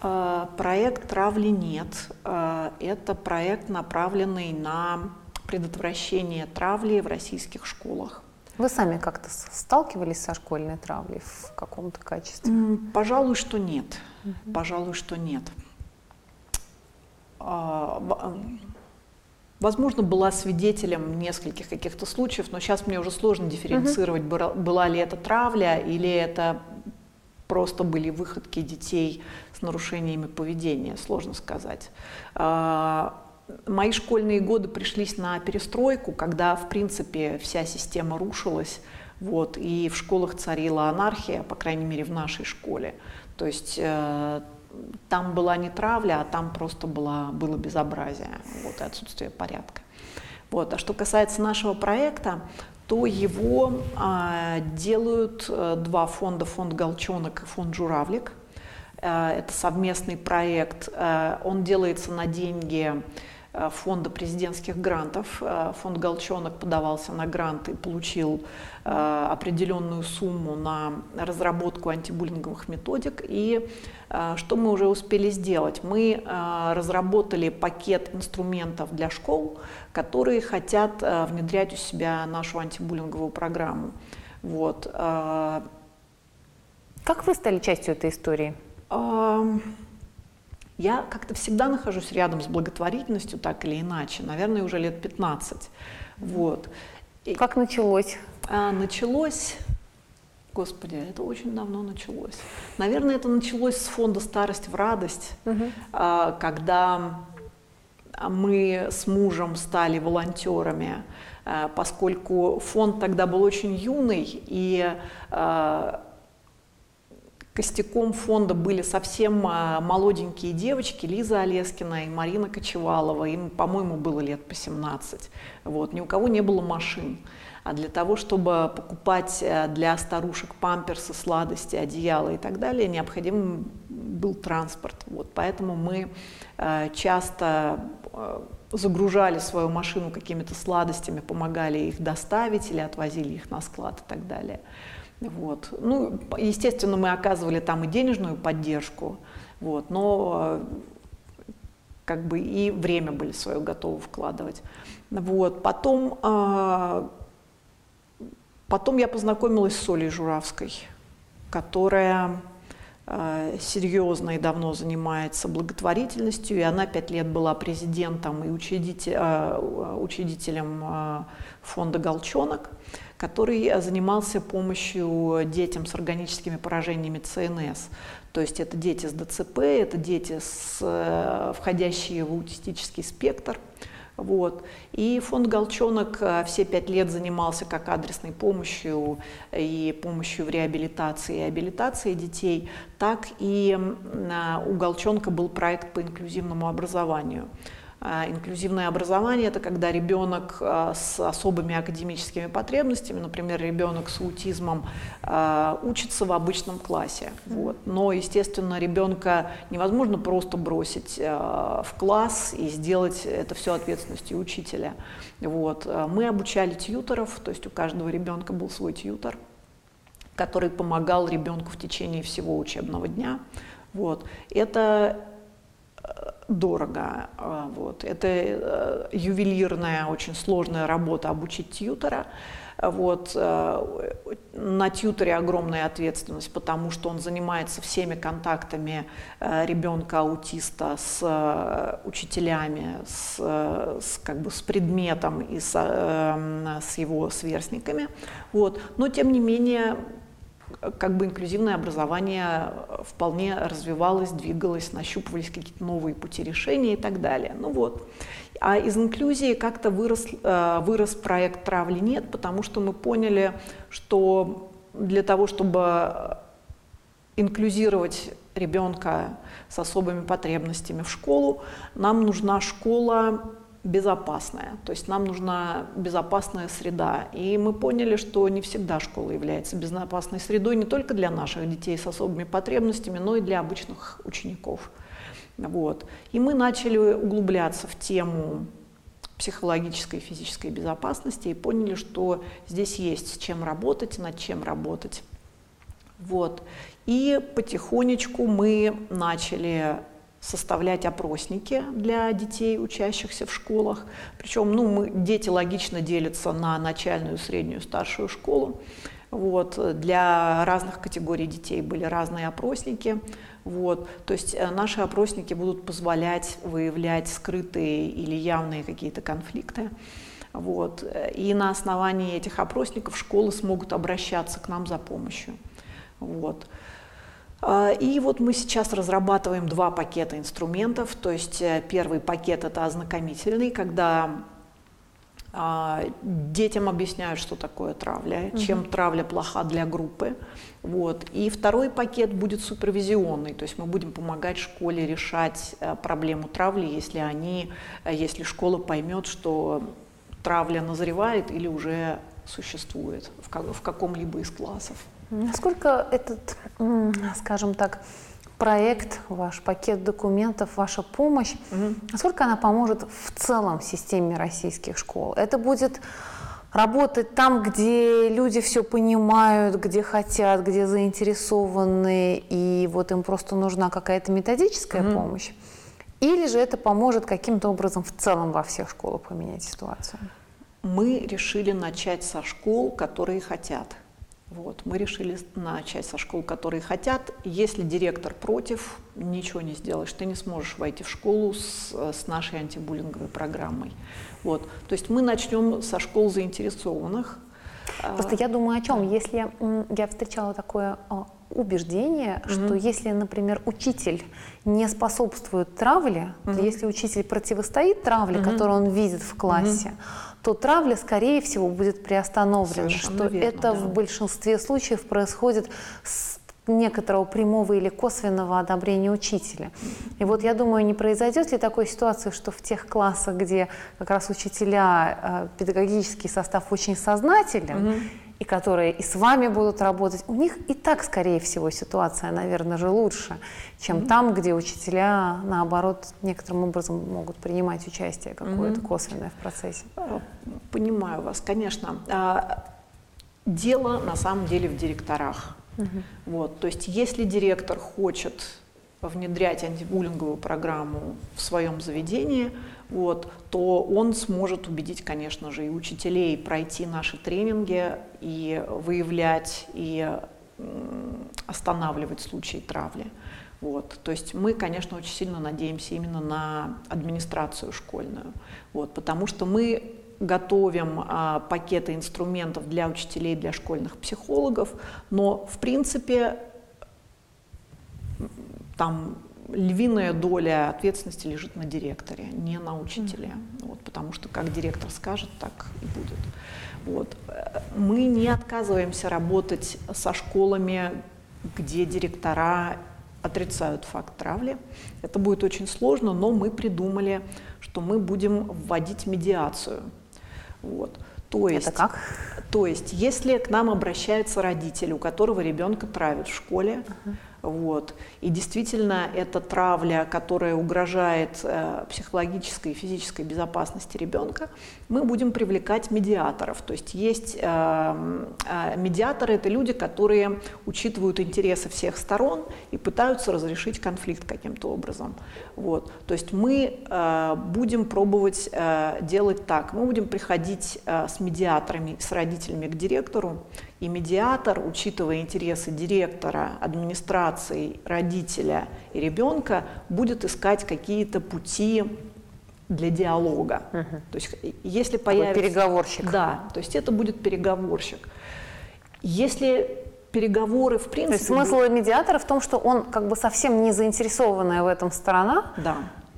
А, проект «Травли нет» а, – это проект, направленный на предотвращение травли в российских школах. Вы сами как-то сталкивались со школьной травлей в каком-то качестве? Mm, пожалуй, что нет. Mm-hmm. Пожалуй, что нет. А, Возможно, была свидетелем нескольких каких-то случаев, но сейчас мне уже сложно дифференцировать, mm-hmm. была ли это травля или это просто были выходки детей с нарушениями поведения, сложно сказать. Мои школьные годы пришлись на перестройку, когда, в принципе, вся система рушилась, вот, и в школах царила анархия, по крайней мере, в нашей школе. То есть там была не травля, а там просто было, было безобразие, вот, и отсутствие порядка. Вот. А что касается нашего проекта, то его а, делают два фонда, фонд «Галчонок» и фонд «Журавлик». А, это совместный проект, а, он делается на деньги Фонда президентских грантов. Фонд «Галчонок» подавался на грант и получил э, определенную сумму на разработку антибуллинговых методик. И э, что мы уже успели сделать? Мы э, разработали пакет инструментов для школ, которые хотят э, внедрять у себя нашу антибуллинговую программу. Вот. Э, как вы стали частью этой истории? Э, Я как-то всегда нахожусь рядом с благотворительностью, так или иначе, наверное, уже лет пятнадцать. Вот. И как началось? А, началось, господи, это очень давно началось. Наверное, это началось с фонда «Старость в радость», угу. а, когда мы с мужем стали волонтерами, а, поскольку фонд тогда был очень юный, и а, костяком фонда были совсем молоденькие девочки, Лиза Олескина и Марина Кочевалова, им, по-моему, было лет по семнадцать. Вот. Ни у кого не было машин. А для того, чтобы покупать для старушек памперсы, сладости, одеяла и так далее, необходим был транспорт. Вот. Поэтому мы часто загружали свою машину какими-то сладостями, помогали их доставить или отвозили их на склад и так далее. Вот. Ну, естественно, мы оказывали там и денежную поддержку, вот, но как бы и время были свое готовы вкладывать. Вот. Потом, потом я познакомилась с Олей Журавской, которая серьезно и давно занимается благотворительностью, и она пять лет была президентом и учредителем фонда «Галчонок», который занимался помощью детям с органическими поражениями ЦНС. То есть это дети с ДЦП, это дети, с, входящие в аутистический спектр. Вот. И фонд «Галчонок» все пять лет занимался как адресной помощью и помощью в реабилитации и абилитации детей, так и у «Галчонка» был проект по инклюзивному образованию. Инклюзивное образование – это когда ребенок с особыми академическими потребностями, например, ребенок с аутизмом, учится в обычном классе. Вот. Но, естественно, ребенка невозможно просто бросить в класс и сделать это все ответственностью учителя. Вот. Мы обучали тьюторов, то есть у каждого ребенка был свой тьютор, который помогал ребенку в течение всего учебного дня. Вот. Это дорого. Вот. Это ювелирная, очень сложная работа обучить тьютора. Вот. На тьюторе огромная ответственность, потому что он занимается всеми контактами ребенка-аутиста с учителями, с, с, как бы, с предметом и с, с его сверстниками. Вот. Но, тем не менее, как бы инклюзивное образование вполне развивалось, двигалось, нащупывались какие-то новые пути решения и так далее. Ну вот. А из инклюзии как-то вырос, вырос проект «Травли нет», потому что мы поняли, что для того, чтобы инклюзировать ребенка с особыми потребностями в школу, нам нужна школа, безопасная. То есть нам нужна безопасная среда. И мы поняли, что не всегда школа является безопасной средой не только для наших детей с особыми потребностями, но и для обычных учеников. Вот. И мы начали углубляться в тему психологической и физической безопасности и поняли, что здесь есть с чем работать, над чем работать. Вот. И потихонечку мы начали составлять опросники для детей, учащихся в школах. Причем ну, мы, дети логично делятся на начальную, среднюю, старшую школу. Вот. Для разных категорий детей были разные опросники. Вот. То есть наши опросники будут позволять выявлять скрытые или явные какие-то конфликты. Вот. И на основании этих опросников школы смогут обращаться к нам за помощью. Вот. И вот мы сейчас разрабатываем два пакета инструментов. То есть первый пакет – это ознакомительный, когда детям объясняют, что такое травля, угу. чем травля плоха для группы. Вот. И второй пакет будет супервизионный, то есть мы будем помогать школе решать проблему травли, если, они, если школа поймет, что травля назревает или уже существует в, как, в каком-либо из классов. Насколько этот, скажем так, проект, ваш пакет документов, ваша помощь, угу. насколько она поможет в целом системе российских школ? Это будет работать там, где люди все понимают, где хотят, где заинтересованы, и вот им просто нужна какая-то методическая угу. помощь? Или же это поможет каким-то образом в целом во всех школах поменять ситуацию? Мы решили начать со школ, которые хотят. Вот, мы решили начать со школ, которые хотят. Если директор против, ничего не сделаешь. Ты не сможешь войти в школу с, с нашей антибуллинговой программой. Вот. То есть мы начнем со школ заинтересованных. Просто я думаю о чем. Если я встречала такое убеждение, угу. что если, например, учитель не способствует травле, угу. то если учитель противостоит травле, угу. которую он видит в классе, угу. то травля, скорее всего, будет приостановлена, совершенно что верно, это да. в большинстве случаев происходит с некоторого прямого или косвенного одобрения учителя. И вот я думаю, не произойдет ли такой ситуации, что в тех классах, где как раз учителя, педагогический состав очень сознателен, угу. и которые и с вами будут работать, у них и так, скорее всего, ситуация, наверное, же лучше, чем mm-hmm. там, где учителя, наоборот, некоторым образом могут принимать участие какое-то mm-hmm. косвенное в процессе. Понимаю вас, конечно. Дело, на самом деле, в директорах. Mm-hmm. Вот, то есть, если директор хочет внедрять антибуллинговую программу в своем заведении, вот, то он сможет убедить, конечно же, и учителей пройти наши тренинги и выявлять и останавливать случаи травли. Вот. То есть мы, конечно, очень сильно надеемся именно на администрацию школьную, вот, потому что мы готовим а, пакеты инструментов для учителей, для школьных психологов, но, в принципе, там львиная доля ответственности лежит на директоре, не на учителе, mm-hmm. вот, потому что как директор скажет, так и будет. Вот. Мы не отказываемся работать со школами, где директора отрицают факт травли. Это будет очень сложно, но мы придумали, что мы будем вводить медиацию. Вот. То есть, это как? То есть, если к нам обращается родитель, у которого ребенка травят в школе, uh-huh. вот, и действительно это травля, которая угрожает э, психологической и физической безопасности ребенка, мы будем привлекать медиаторов. То есть есть э, э, медиаторы – это люди, которые учитывают интересы всех сторон и пытаются разрешить конфликт каким-то образом. Вот. То есть мы э, будем пробовать э, делать так. Мы будем приходить э, с медиаторами, с родителями к директору, и медиатор, учитывая интересы директора, администрации, родителя и ребенка, будет искать какие-то пути для диалога. Угу. То есть, если появится... переговорщик. Да, то есть это будет переговорщик. Если переговоры в принципе... То есть смысл будет... медиатора в том, что он как бы совсем не заинтересованная в этом сторона, да.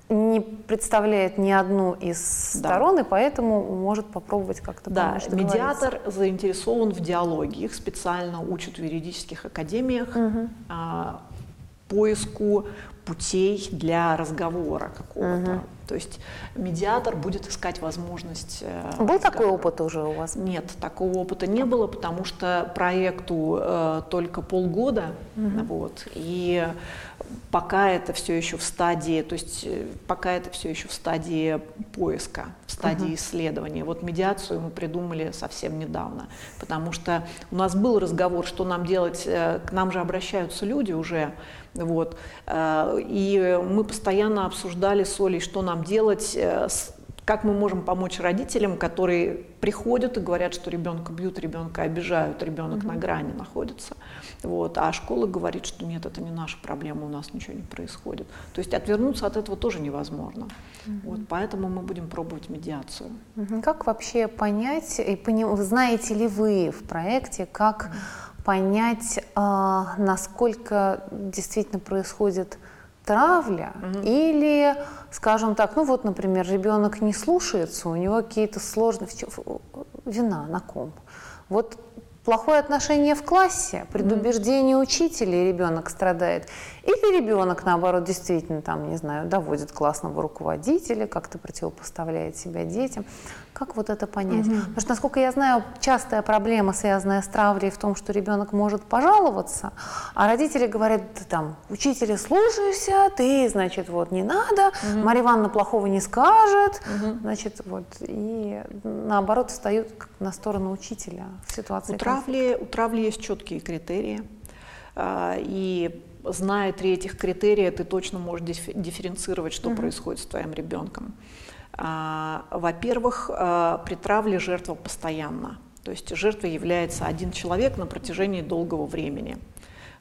не представляет ни одну из да. сторон, и поэтому может попробовать как-то помочь договориться. Да, медиатор заинтересован в диалоге. Их специально учат в юридических академиях угу. а, поиску путей для разговора какого-то. Угу. То есть медиатор будет искать возможность... Был разговора. Такой опыт уже у вас? Нет, такого опыта не было, потому что проекту э, только полгода. Угу. Вот, и пока это все еще в стадии, то есть пока это все еще в стадии поиска, в стадии угу. исследования. Вот медиацию мы придумали совсем недавно, потому что у нас был разговор, что нам делать, э, к нам же обращаются люди уже, вот, э, и мы постоянно обсуждали с Олей, что нам делать, как мы можем помочь родителям, которые приходят и говорят, что ребенка бьют, ребенка обижают, ребенок mm-hmm. на грани находится. Вот. А школа говорит, что нет, это не наша проблема, у нас ничего не происходит. То есть отвернуться от этого тоже невозможно. Mm-hmm. Вот. Поэтому мы будем пробовать медиацию. Mm-hmm. Как вообще понять, и поним... знаете ли вы в проекте, как mm-hmm. понять, насколько действительно происходит травля угу. или, скажем так, ну вот, например, ребенок не слушается, у него какие-то сложности, вина на ком? Вот плохое отношение в классе, предубеждение угу. учителя, и ребенок страдает. Или ребенок, наоборот, действительно, там, не знаю, доводит классного руководителя, как-то противопоставляет себя детям. Как вот это понять? Угу. Потому что, насколько я знаю, частая проблема, связанная с травлей, в том, что ребенок может пожаловаться, а родители говорят, там, учителя, слушайся, ты, значит, вот, не надо, угу. Марья Ивановна плохого не скажет, угу. значит, вот, и наоборот встают на сторону учителя в ситуации. У травли, у травли есть четкие критерии, и зная три этих критерия, ты точно можешь дифференцировать, что угу. происходит с твоим ребенком. Во-первых, при травле жертва постоянна, то есть жертвой является один человек на протяжении долгого времени.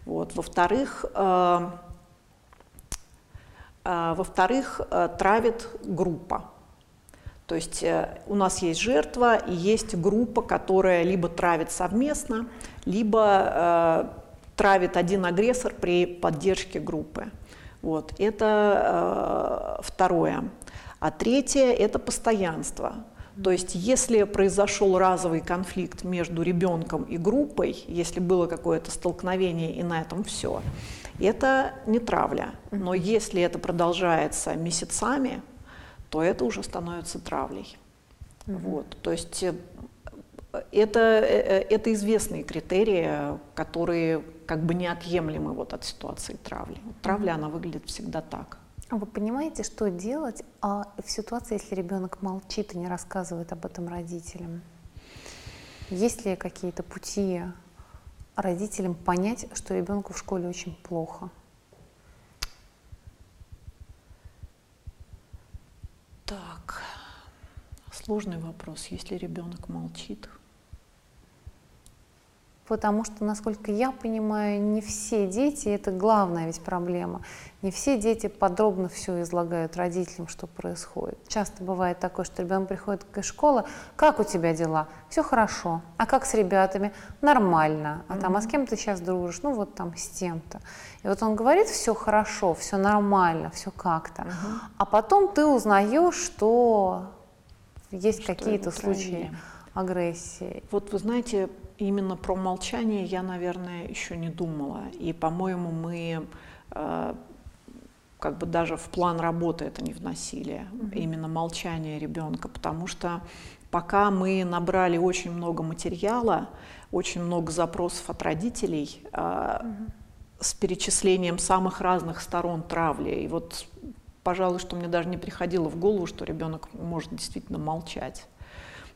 Вот. Во-вторых, во-вторых, травит группа. То есть у нас есть жертва и есть группа, которая либо травит совместно, либо травит один агрессор при поддержке группы. Вот. Это э, второе. А третье – это постоянство. То есть если произошел разовый конфликт между ребенком и группой, если было какое-то столкновение и на этом все, это не травля. Но если это продолжается месяцами, то это уже становится травлей. Mm-hmm. Вот. То есть это, это известные критерии, которые как бы неотъемлемы вот от ситуации травли. Травля, mm-hmm. она выглядит всегда так. Вы понимаете, что делать а в ситуации, если ребенок молчит и не рассказывает об этом родителям? Есть ли какие-то пути родителям понять, что ребенку в школе очень плохо? Так, сложный вопрос, если ребенок молчит. Потому что, насколько я понимаю, не все дети, это главная ведь проблема, не все дети подробно все излагают родителям, что происходит. Часто бывает такое, что ребенок приходит из школы, как у тебя дела? Все хорошо. А как с ребятами? Нормально. А там, а с кем ты сейчас дружишь? Ну вот там с тем-то. И вот он говорит, все хорошо, все нормально, все как-то. Uh-huh. А потом ты узнаешь, что есть что какие-то случаи агрессии. Вот вы знаете, именно про молчание я, наверное, еще не думала. И, по-моему, мы э, как бы даже в план работы это не вносили, mm-hmm. именно молчание ребенка, потому что пока мы набрали очень много материала, очень много запросов от родителей э, mm-hmm. с перечислением самых разных сторон травли. И вот, пожалуй, что мне даже не приходило в голову, что ребенок может действительно молчать.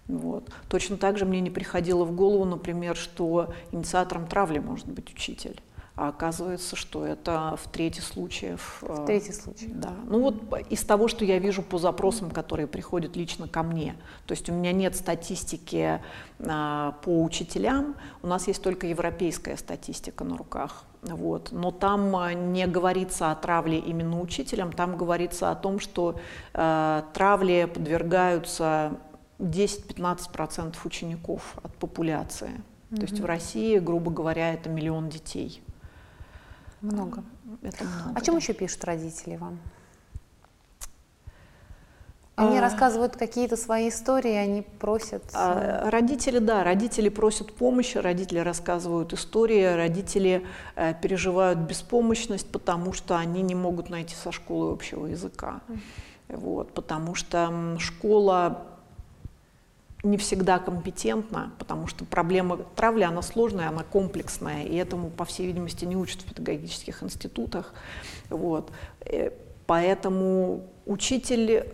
Вот. Точно так же мне не приходило в голову, например, что инициатором травли может быть учитель, а оказывается, что это в трети случаев. В трети случаев. Да. Ну вот из того, что я вижу по запросам, которые приходят лично ко мне, то есть у меня нет статистики а, по учителям, у нас есть только европейская статистика на руках. Вот. Но там не говорится о травле именно учителям, там говорится о том, что а, травле подвергаются десять-пятнадцать процентов учеников от популяции. Mm-hmm. То есть в России, грубо говоря, это миллион детей. Много. Это много. О чем да. еще пишут родители вам? Они а, рассказывают какие-то свои истории, они просят... А, родители, да, родители просят помощи, родители рассказывают истории, родители э, переживают беспомощность, потому что они не могут найти со школы общего языка. Mm. Вот, потому что школа не всегда компетентна, потому что проблема травли, она сложная, она комплексная, и этому, по всей видимости, не учат в педагогических институтах. Вот. Поэтому учитель...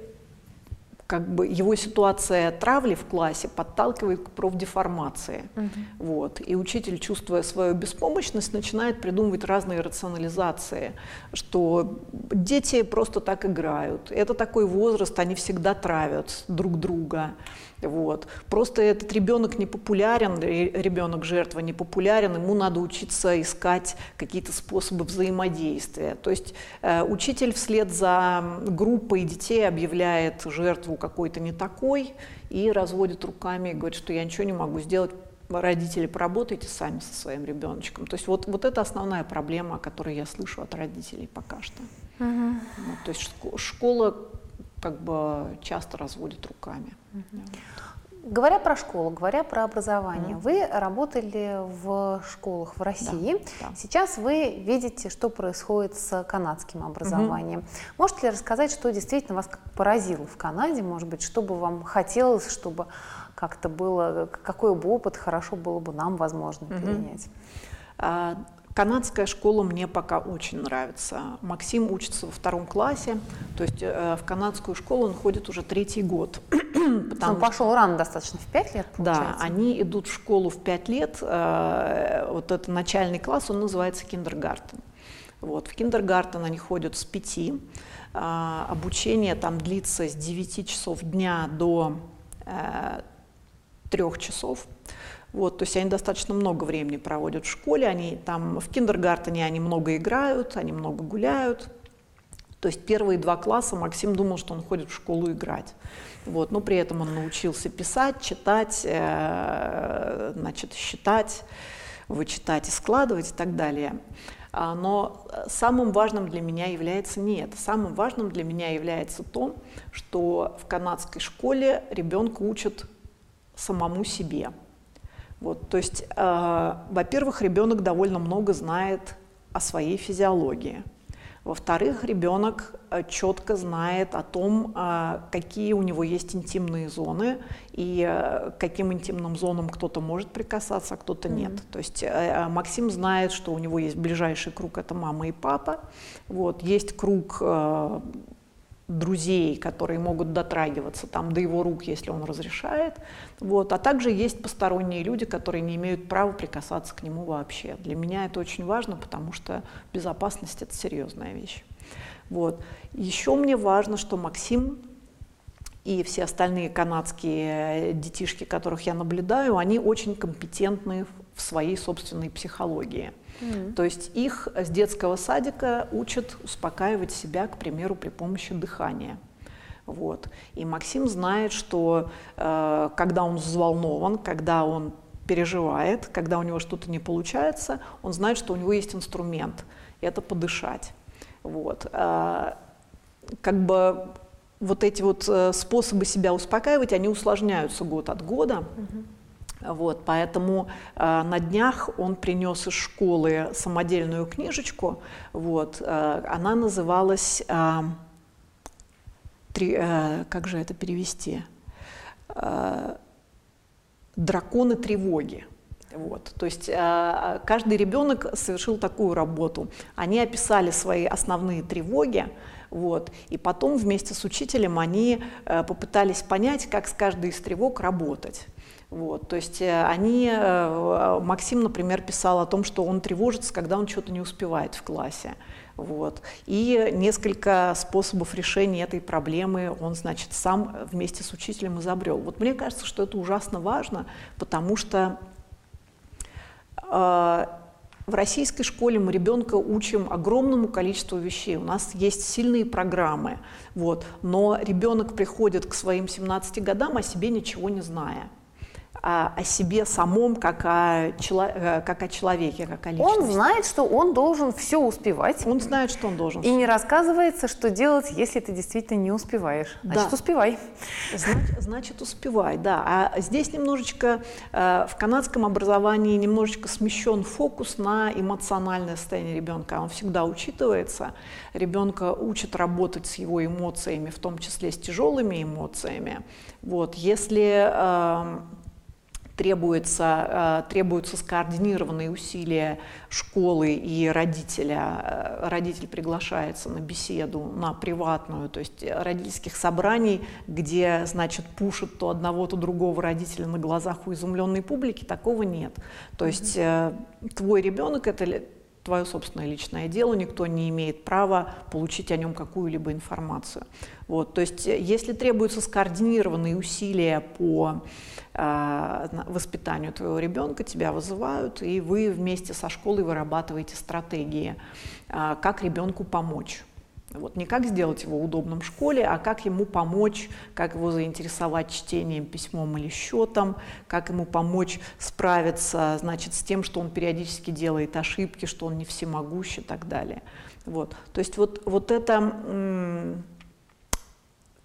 как бы его ситуация травли в классе подталкивает к профдеформации. Uh-huh. Вот. И учитель, чувствуя свою беспомощность, начинает придумывать разные рационализации, что дети просто так играют, это такой возраст, они всегда травят друг друга. Вот. Просто этот ребенок непопулярен, ребенок жертва непопулярен, ему надо учиться искать какие-то способы взаимодействия. То есть э, учитель вслед за группой детей объявляет жертву какой-то не такой и разводит руками и говорит, что я ничего не могу сделать, родители, поработайте сами со своим ребеночком. То есть вот, вот это основная проблема, о которой я слышу от родителей пока что. Uh-huh. Вот, то есть школа как бы часто разводит руками. Mm-hmm. Говоря про школу, говоря про образование, mm-hmm. вы работали в школах в России. Да, да. Сейчас вы видите, что происходит с канадским образованием. Mm-hmm. Можете ли рассказать, что действительно вас поразило в Канаде? Может быть, что бы вам хотелось, чтобы как-то было, какой бы опыт хорошо было бы нам, возможно, mm-hmm. перенять? А- Канадская школа мне пока очень нравится. Максим учится во втором классе, то есть э, в канадскую школу он ходит уже третий год. Он пошел рано достаточно, в пять лет, получается? Да, они идут в школу в пять лет. Э, вот этот начальный класс, он называется киндергартен. Вот, в киндергартен они ходят с пяти. Э, обучение там длится с девяти часов дня до э, трех часов. Вот, то есть они достаточно много времени проводят в школе, они там в киндергартене они много играют, они много гуляют. То есть первые два класса Максим думал, что он ходит в школу играть. Вот, но при этом он научился писать, читать, значит, считать, вычитать и складывать и так далее. Но самым важным для меня является не это. Самым важным для меня является то, что в канадской школе ребенка учат самому себе. Вот, то есть, э, во-первых, ребенок довольно много знает о своей физиологии. Во-вторых, ребенок четко знает о том, э, какие у него есть интимные зоны и э, к каким интимным зонам кто-то может прикасаться, а кто-то нет. Mm-hmm. То есть э, Максим знает, что у него есть ближайший круг – это мама и папа. Вот, есть круг э, друзей, которые могут дотрагиваться там, до его рук, если он разрешает. Вот. А также есть посторонние люди, которые не имеют права прикасаться к нему вообще. Для меня это очень важно, потому что безопасность – это серьезная вещь. Вот. Еще мне важно, что Максим и все остальные канадские детишки, которых я наблюдаю, они очень компетентны в своей собственной психологии. Mm-hmm. То есть их с детского садика учат успокаивать себя, к примеру, при помощи дыхания. Вот. И Максим знает, что э, когда он взволнован, когда он переживает, когда у него что-то не получается, он знает, что у него есть инструмент – это подышать. Вот. Э, как бы вот эти вот способы себя успокаивать, они усложняются год от года. Mm-hmm. Вот, поэтому э, на днях он принес из школы самодельную книжечку. Вот, э, она называлась, э, три, э, как же это перевести, э, «Драконы тревоги». Вот, то есть э, каждый ребенок совершил такую работу. Они описали свои основные тревоги. Вот. И потом вместе с учителем они э, попытались понять, как с каждой из тревог работать. Вот. То есть э, они, э, Максим, например, писал о том, что он тревожится, когда он что-то не успевает в классе. Вот. И несколько способов решения этой проблемы он, значит, сам вместе с учителем изобрел. Вот мне кажется, что это ужасно важно, потому что э, в российской школе мы ребенка учим огромному количеству вещей. У нас есть сильные программы, вот, но ребенок приходит к своим семнадцати годам, о себе ничего не зная. о себе самом, как о, чело- как о человеке, как о личности. Он знает, что он должен все успевать. Он знает, что он должен. И не рассказывается, что делать, если ты действительно не успеваешь. Значит, да. успевай. Значит, значит, успевай, да. А здесь немножечко в канадском образовании немножечко смещен фокус на эмоциональное состояние ребенка. Он всегда учитывается. Ребенка учат работать с его эмоциями, в том числе с тяжелыми эмоциями. Вот. Если... Требуется, требуются скоординированные усилия школы и родителя. Родитель приглашается на беседу, на приватную, то есть родительских собраний, где, значит, пушат то одного, то другого родителя на глазах у изумленной публики, такого нет. То есть mm-hmm. твой ребенок – это твое собственное личное дело, никто не имеет права получить о нем какую-либо информацию. Вот. То есть если требуются скоординированные усилия по воспитанию твоего ребенка, тебя вызывают, и вы вместе со школой вырабатываете стратегии, как ребенку помочь. Вот, не как сделать его удобным в школе, а как ему помочь, как его заинтересовать чтением, письмом или счетом, как ему помочь справиться, значит, с тем, что он периодически делает ошибки, что он не всемогущ и так далее. Вот. То есть вот, вот это... М-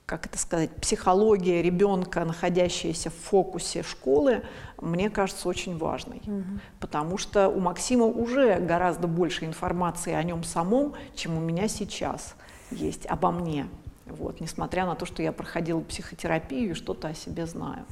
как это сказать, психология ребенка, находящаяся в фокусе школы, мне кажется, очень важной. Угу. Потому что у Максима уже гораздо больше информации о нем самом, чем у меня сейчас есть, обо мне. Вот, несмотря на то, что я проходила психотерапию и что-то о себе знаю.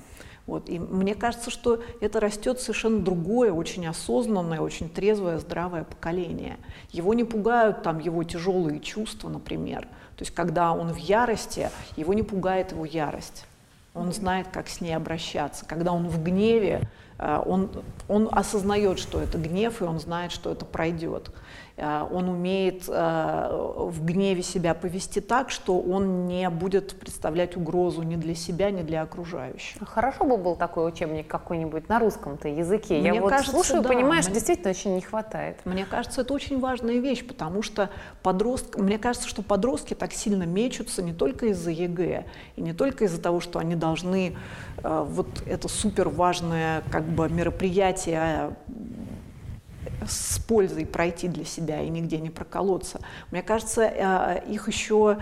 Вот, и мне кажется, что это растет совершенно другое, очень осознанное, очень трезвое, здравое поколение. Его не пугают там его тяжелые чувства, например. То есть, когда он в ярости, его не пугает его ярость. Он знает, как с ней обращаться. Когда он в гневе, он, он осознает, что это гнев, и он знает, что это пройдет. Он умеет в гневе себя повести так, что он не будет представлять угрозу ни для себя, ни для окружающих. Хорошо бы был такой учебник какой-нибудь на русском-то языке. Мне Я кажется, вот слушаю, да, понимаешь, мне, действительно очень не хватает. Мне кажется, это очень важная вещь, потому что подростки, мне кажется, что подростки так сильно мечутся не только из-за ЕГЭ, и не только из-за того, что они должны э, вот это суперважное как бы мероприятие с пользой пройти для себя и нигде не проколоться. Мне кажется, их еще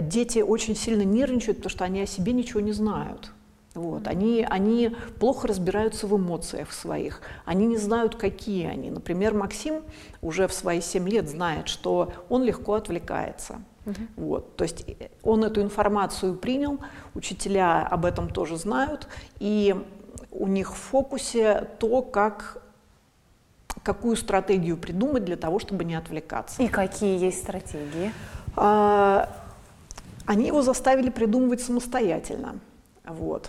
дети очень сильно нервничают, потому что они о себе ничего не знают. Вот. Они, они плохо разбираются в эмоциях своих, они не знают, какие они. Например, Максим уже в свои семь лет знает, что он легко отвлекается. Uh-huh. Вот. То есть он эту информацию принял, учителя об этом тоже знают, и у них в фокусе то, как... какую стратегию придумать для того, чтобы не отвлекаться. И какие есть стратегии? А, они его заставили придумывать самостоятельно. Вот.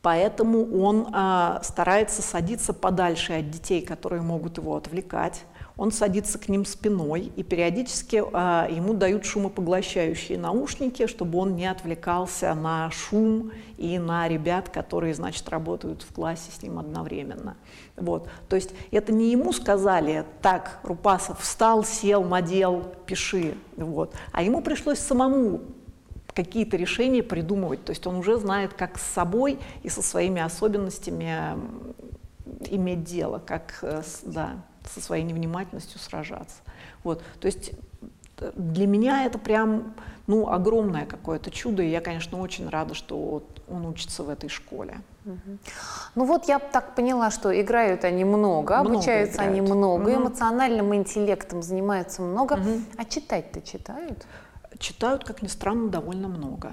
Поэтому он а, старается садиться подальше от детей, которые могут его отвлекать. Он садится к ним спиной, и периодически а, ему дают шумопоглощающие наушники, чтобы он не отвлекался на шум и на ребят, которые, значит, работают в классе с ним одновременно. Вот. То есть это не ему сказали: так, Рупасов, встал, сел, надел, пиши. Вот. А ему пришлось самому какие-то решения придумывать. То есть он уже знает, как с собой и со своими особенностями иметь дело, как, да, со своей невнимательностью сражаться. Вот. То есть для меня это прям, ну, огромное какое-то чудо, и я, конечно, очень рада, что вот он учится в этой школе. Угу. Ну вот я так поняла, что играют они много, много обучаются играют. они много, угу. эмоциональным интеллектом занимаются много. Угу. А читать-то читают? Читают, как ни странно, довольно много.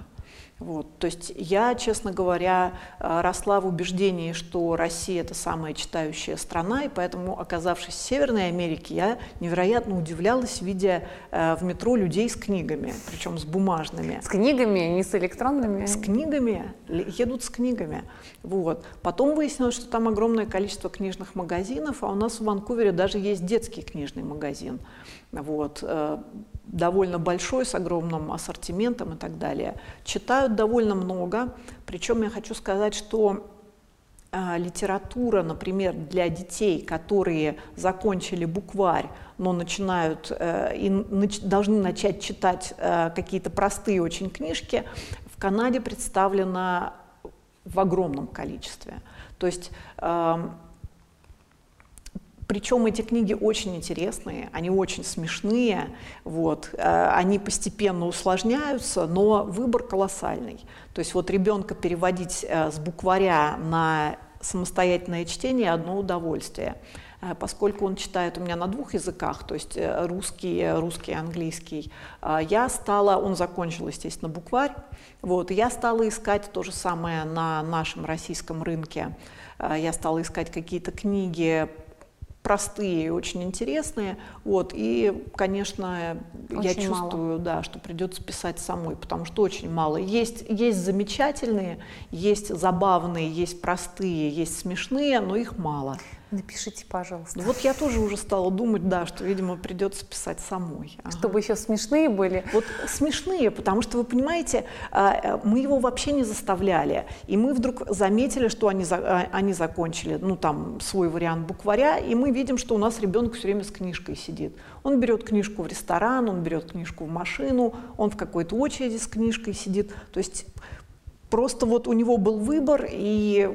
Вот. То есть я, честно говоря, росла в убеждении, что Россия – это самая читающая страна, и поэтому, оказавшись в Северной Америке, я невероятно удивлялась, видя в метро людей с книгами, причем с бумажными. С книгами, не с электронными? С книгами, едут с книгами. Вот. Потом выяснилось, что там огромное количество книжных магазинов, а у нас в Ванкувере даже есть детский книжный магазин. Вот. Довольно большой, с огромным ассортиментом и так далее. Читают довольно много, причем я хочу сказать, что э, литература, например, для детей, которые закончили букварь, но начинают э, и нач- должны начать читать э, какие-то простые очень книжки, в Канаде представлена в огромном количестве. То есть, э, причем эти книги очень интересные, они очень смешные, вот, э, они постепенно усложняются, но выбор колоссальный. То есть вот ребенка переводить э, с букваря на самостоятельное чтение – одно удовольствие. Поскольку он читает у меня на двух языках, то есть русский, русский, английский, я стала, он закончил, естественно, букварь, вот, и я стала искать то же самое на нашем российском рынке. Я стала искать какие-то книги простые, очень интересные, вот, и, конечно, очень я чувствую, да, что придется писать самой, потому что очень мало. Есть, есть замечательные, есть забавные, есть простые, есть смешные, но их мало. Напишите, пожалуйста. Вот я тоже уже стала думать, да, что, видимо, придется писать самой. Чтобы ага. еще смешные были. Вот смешные, потому что, вы понимаете, мы его вообще не заставляли. И мы вдруг заметили, что они, они закончили, ну, там, свой вариант букваря, и мы видим, что у нас ребенок все время с книжкой сидит. Он берет книжку в ресторан, он берет книжку в машину, он в какой-то очереди с книжкой сидит. То есть просто вот у него был выбор, и...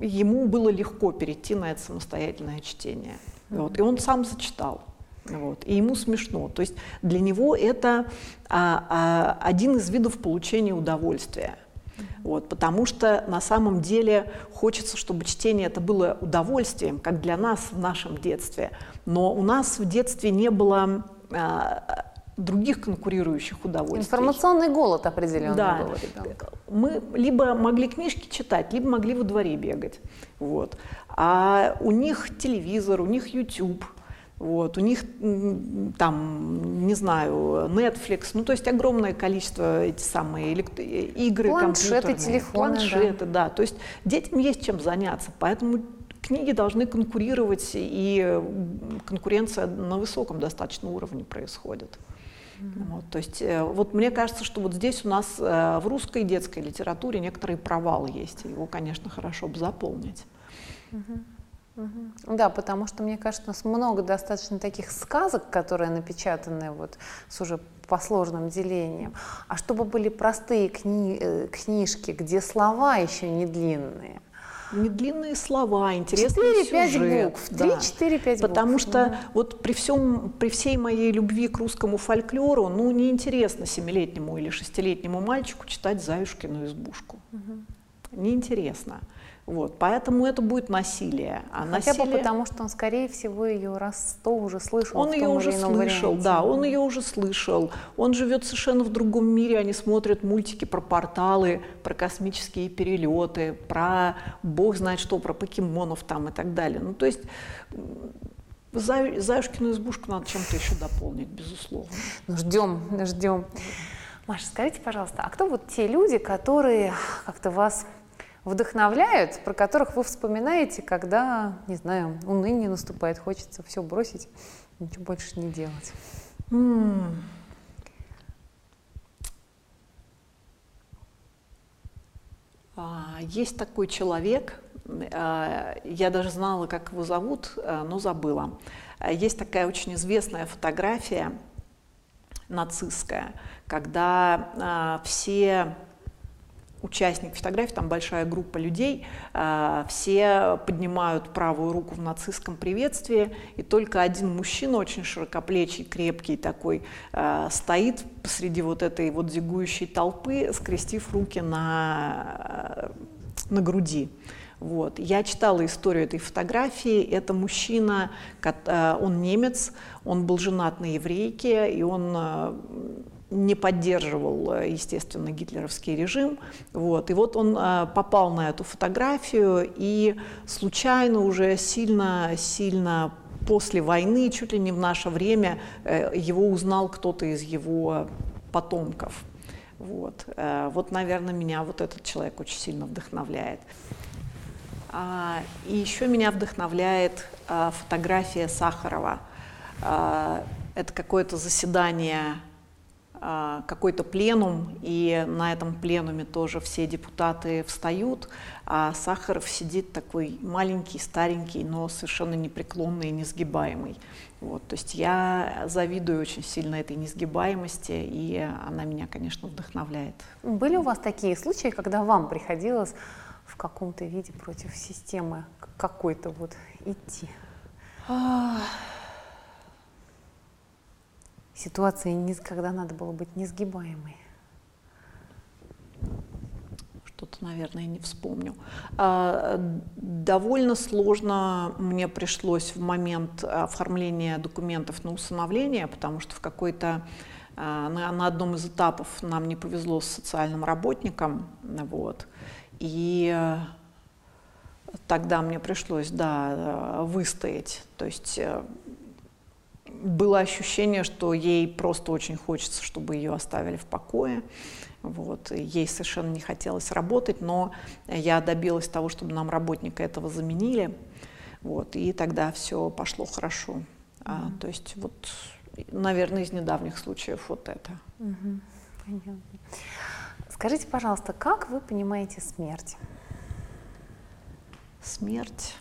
ему было легко перейти на это самостоятельное чтение. Mm-hmm. Вот. И он сам зачитал. Вот. И ему смешно. То есть для него это а, а, один из видов получения удовольствия. Mm-hmm. Вот. Потому что на самом деле хочется, чтобы чтение это было удовольствием, как для нас в нашем детстве. Но у нас в детстве не было... А, других конкурирующих удовольствий. Информационный голод определенный да. был у ребенка. Мы либо могли книжки читать, либо могли во дворе бегать. Вот. А у них телевизор, у них YouTube, вот, у них там, не знаю, Netflix, ну то есть огромное количество эти самые элект... игры, планшеты, компьютерные, телефоны, планшеты, да. да. То есть детям есть чем заняться, поэтому книги должны конкурировать, и конкуренция на высоком достаточно уровне происходит. Mm-hmm. Вот, то есть, вот мне кажется, что вот здесь у нас в русской детской литературе некоторый провал есть, его, конечно, хорошо бы заполнить. Mm-hmm. Mm-hmm. Да, потому что, мне кажется, у нас много достаточно таких сказок, которые напечатаны вот с уже по сложным делениям, а чтобы были простые кни- книжки, где слова еще не длинные. Не длинные слова, интересные сюжеты. букв, да. три-четыре-пять Потому букв. что mm-hmm. вот при, всем, при всей моей любви к русскому фольклору, ну, неинтересно семилетнему или шестилетнему мальчику читать «Заюшкину избушку». Mm-hmm. Неинтересно. Вот, поэтому это будет насилие. А Хотя насилие... бы потому, что он, скорее всего, ее раз сто уже слышал. Он ее уже слышал, варианте. да, он ее уже слышал. Он живет совершенно в другом мире, они смотрят мультики про порталы, про космические перелеты, про бог знает что, про покемонов там и так далее. Ну, то есть... Заюшкину избушку надо чем-то еще дополнить, безусловно. Ну, ждем, ждем. Маша, скажите, пожалуйста, а кто вот те люди, которые как-то вас... вдохновляют, про которых вы вспоминаете, когда, не знаю, уныние наступает, хочется все бросить, ничего больше не делать? Mm. Есть такой человек, я даже знала, как его зовут, но забыла. Есть такая очень известная фотография нацистская, когда все... участник фотографии, там большая группа людей, э, все поднимают правую руку в нацистском приветствии, и только один мужчина, очень широкоплечий, крепкий такой, э, стоит посреди вот этой вот зигующей толпы, скрестив руки на, на груди. Вот. Я читала историю этой фотографии. Это мужчина, он немец, он был женат на еврейке, и он... не поддерживал, естественно, гитлеровский режим. Вот. И вот он а, попал на эту фотографию и случайно уже сильно-сильно после войны, чуть ли не в наше время, его узнал кто-то из его потомков. Вот, а, вот наверное, меня вот этот человек очень сильно вдохновляет. А, и еще меня вдохновляет а, фотография Сахарова. А, это какое-то заседание какой-то пленум, и на этом пленуме тоже все депутаты встают, а Сахаров сидит такой маленький, старенький, но совершенно непреклонный и несгибаемый. Вот, то есть я завидую очень сильно этой несгибаемости, и она меня, конечно, вдохновляет. Были у вас такие случаи, когда вам приходилось в каком-то виде против системы какой-то вот идти? Ситуация, когда надо было быть несгибаемой. Что-то, наверное, не вспомню. Довольно сложно мне пришлось в момент оформления документов на усыновление, потому что в какой-то на одном из этапов нам не повезло с социальным работником. Вот. И тогда мне пришлось, да, выстоять. То есть было ощущение, что ей просто очень хочется, чтобы ее оставили в покое. Вот. Ей совершенно не хотелось работать, но я добилась того, чтобы нам работника этого заменили. Вот. И тогда все пошло хорошо. Mm-hmm. а, то есть, вот, наверное, из недавних случаев вот это. Mm-hmm. Понятно. Скажите, пожалуйста, как вы понимаете смерть? Смерть.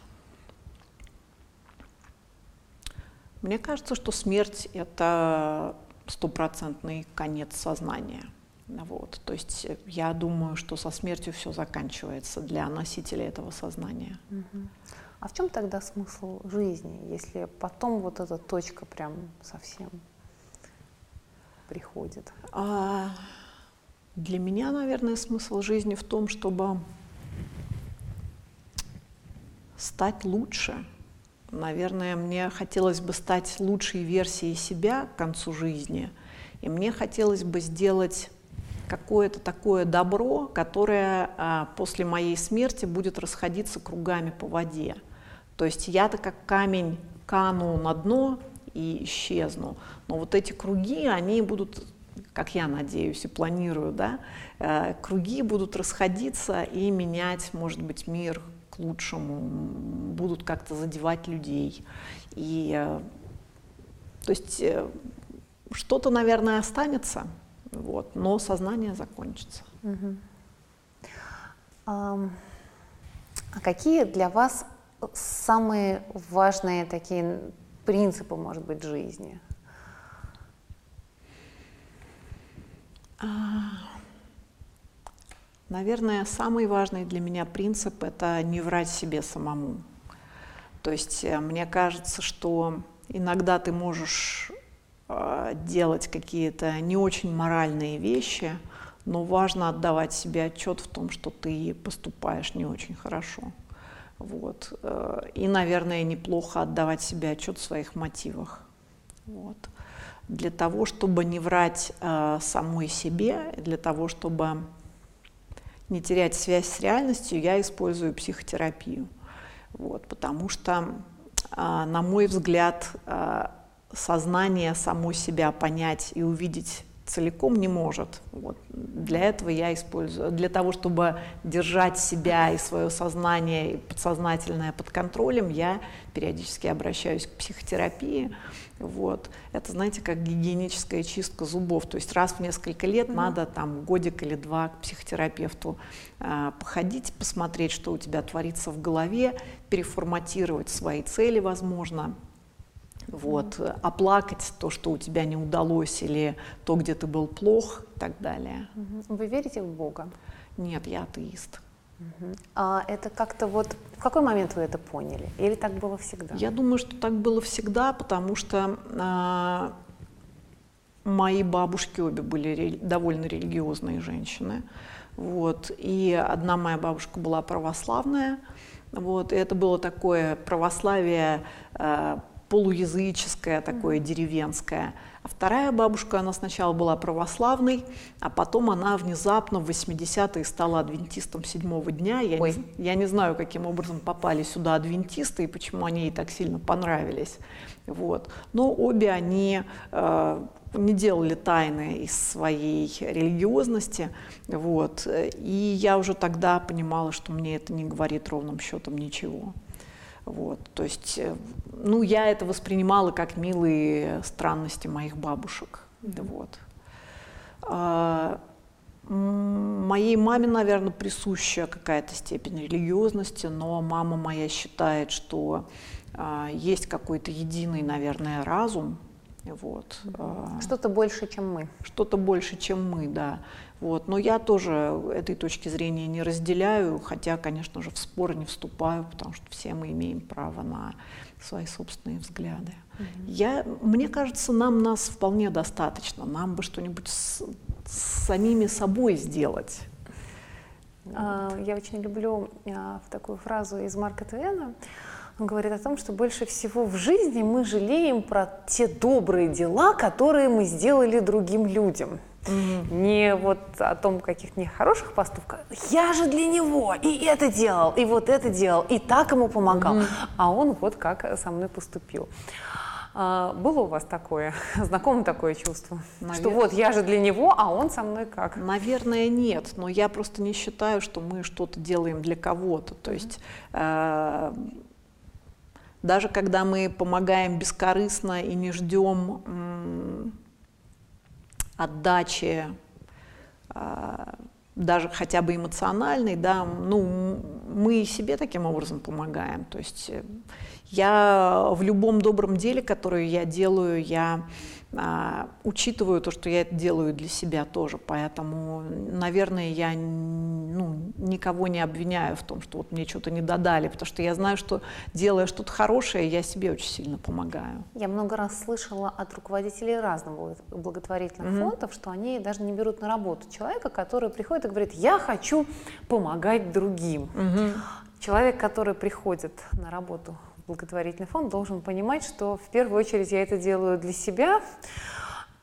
Мне кажется, что смерть — это стопроцентный конец сознания. Вот. То есть я думаю, что со смертью все заканчивается для носителя этого сознания. Угу. А в чем тогда смысл жизни, если потом вот эта точка прям совсем приходит? А для меня, наверное, смысл жизни в том, чтобы стать лучше. Наверное, мне хотелось бы стать лучшей версией себя к концу жизни, и мне хотелось бы сделать какое-то такое добро, которое а, после моей смерти будет расходиться кругами по воде. То есть я-то как камень кану на дно и исчезну, но вот эти круги, они будут, как я надеюсь и планирую, да, э, круги будут расходиться и менять, может быть, мир к лучшему, будут как-то задевать людей. И, э, то есть э, что-то, наверное, останется, вот, но сознание закончится. Угу. А, а какие для вас самые важные такие принципы, может быть, жизни? А... Наверное, самый важный для меня принцип — это не врать себе самому. То есть мне кажется, что иногда ты можешь э, делать какие-то не очень моральные вещи, но важно отдавать себе отчет в том, что ты поступаешь не очень хорошо. Вот. И, наверное, неплохо отдавать себе отчет в своих мотивах. Вот. Для того, чтобы не врать э, самой себе, для того, чтобы не терять связь с реальностью, я использую психотерапию. Вот, потому что, на мой взгляд, сознание само себя понять и увидеть целиком не может. Вот, для этого я использую, для того, чтобы держать себя и свое сознание и подсознательное под контролем, я периодически обращаюсь к психотерапии. Вот. Это, знаете, как гигиеническая чистка зубов. То есть раз в несколько лет mm-hmm. надо там годик или два к психотерапевту э, походить, посмотреть, что у тебя творится в голове, переформатировать свои цели, возможно, mm-hmm. вот, оплакать то, что у тебя не удалось, или то, где ты был плох, и так далее. Mm-hmm. Вы верите в Бога? Нет, я атеист. А это как-то вот... В какой момент вы это поняли? Или так было всегда? Я думаю, что так было всегда, потому что э, мои бабушки обе были рели... довольно религиозные женщины. Вот. И одна моя бабушка была православная. Вот. И это было такое православие э, полуязыческое, такое mm-hmm. деревенское. А вторая бабушка, она сначала была православной, а потом она внезапно в восьмидесятые стала адвентистом седьмого дня. Я не, я не знаю, каким образом попали сюда адвентисты и почему они ей так сильно понравились. Вот. Но обе они э, не делали тайны из своей религиозности. Вот. И я уже тогда понимала, что мне это не говорит ровным счетом ничего. Вот, то есть, ну, я это воспринимала как милые странности моих бабушек. Mm-hmm. Вот. Моей маме, наверное, присуща какая-то степень религиозности, но мама моя считает, что есть какой-то единый, наверное, разум. Вот. Что-то больше, чем мы. Что-то больше, чем мы, да. Вот. Но я тоже этой точки зрения не разделяю, хотя, конечно же, в споры не вступаю, потому что все мы имеем право на свои собственные взгляды. Mm-hmm. Я, мне кажется, нам нас вполне достаточно, нам бы что-нибудь с, с самими собой сделать. Вот. Я очень люблю такую фразу из Марка Твена. Он говорит о том, что больше всего в жизни мы жалеем про те добрые дела, которые мы сделали другим людям. Mm-hmm. Не вот о том, каких нехороших поступках. Я же для него и это делал, и вот это делал, и так ему помогал. Mm-hmm. А он вот как со мной поступил. А, было у вас такое, знакомо такое чувство? Наверное. Что вот я же для него, а он со мной как? Наверное, нет, но я просто не считаю, что мы что-то делаем для кого-то. То есть... Э- Даже когда мы помогаем бескорыстно и не ждем м, отдачи, а, даже хотя бы эмоциональной, да, ну, мы себе таким образом помогаем. То есть я в любом добром деле, которое я делаю, я а, учитываю то, что я это делаю для себя тоже. Поэтому, наверное, я ну, никого не обвиняю в том, что вот мне что-то не додали, потому что я знаю, что, делая что-то хорошее, я себе очень сильно помогаю. Я много раз слышала от руководителей разных благотворительных mm-hmm. фондов, что они даже не берут на работу человека, который приходит и говорит: «Я хочу помогать другим». Mm-hmm. Человек, который приходит на работу в благотворительный фонд, должен понимать, что в первую очередь я это делаю для себя,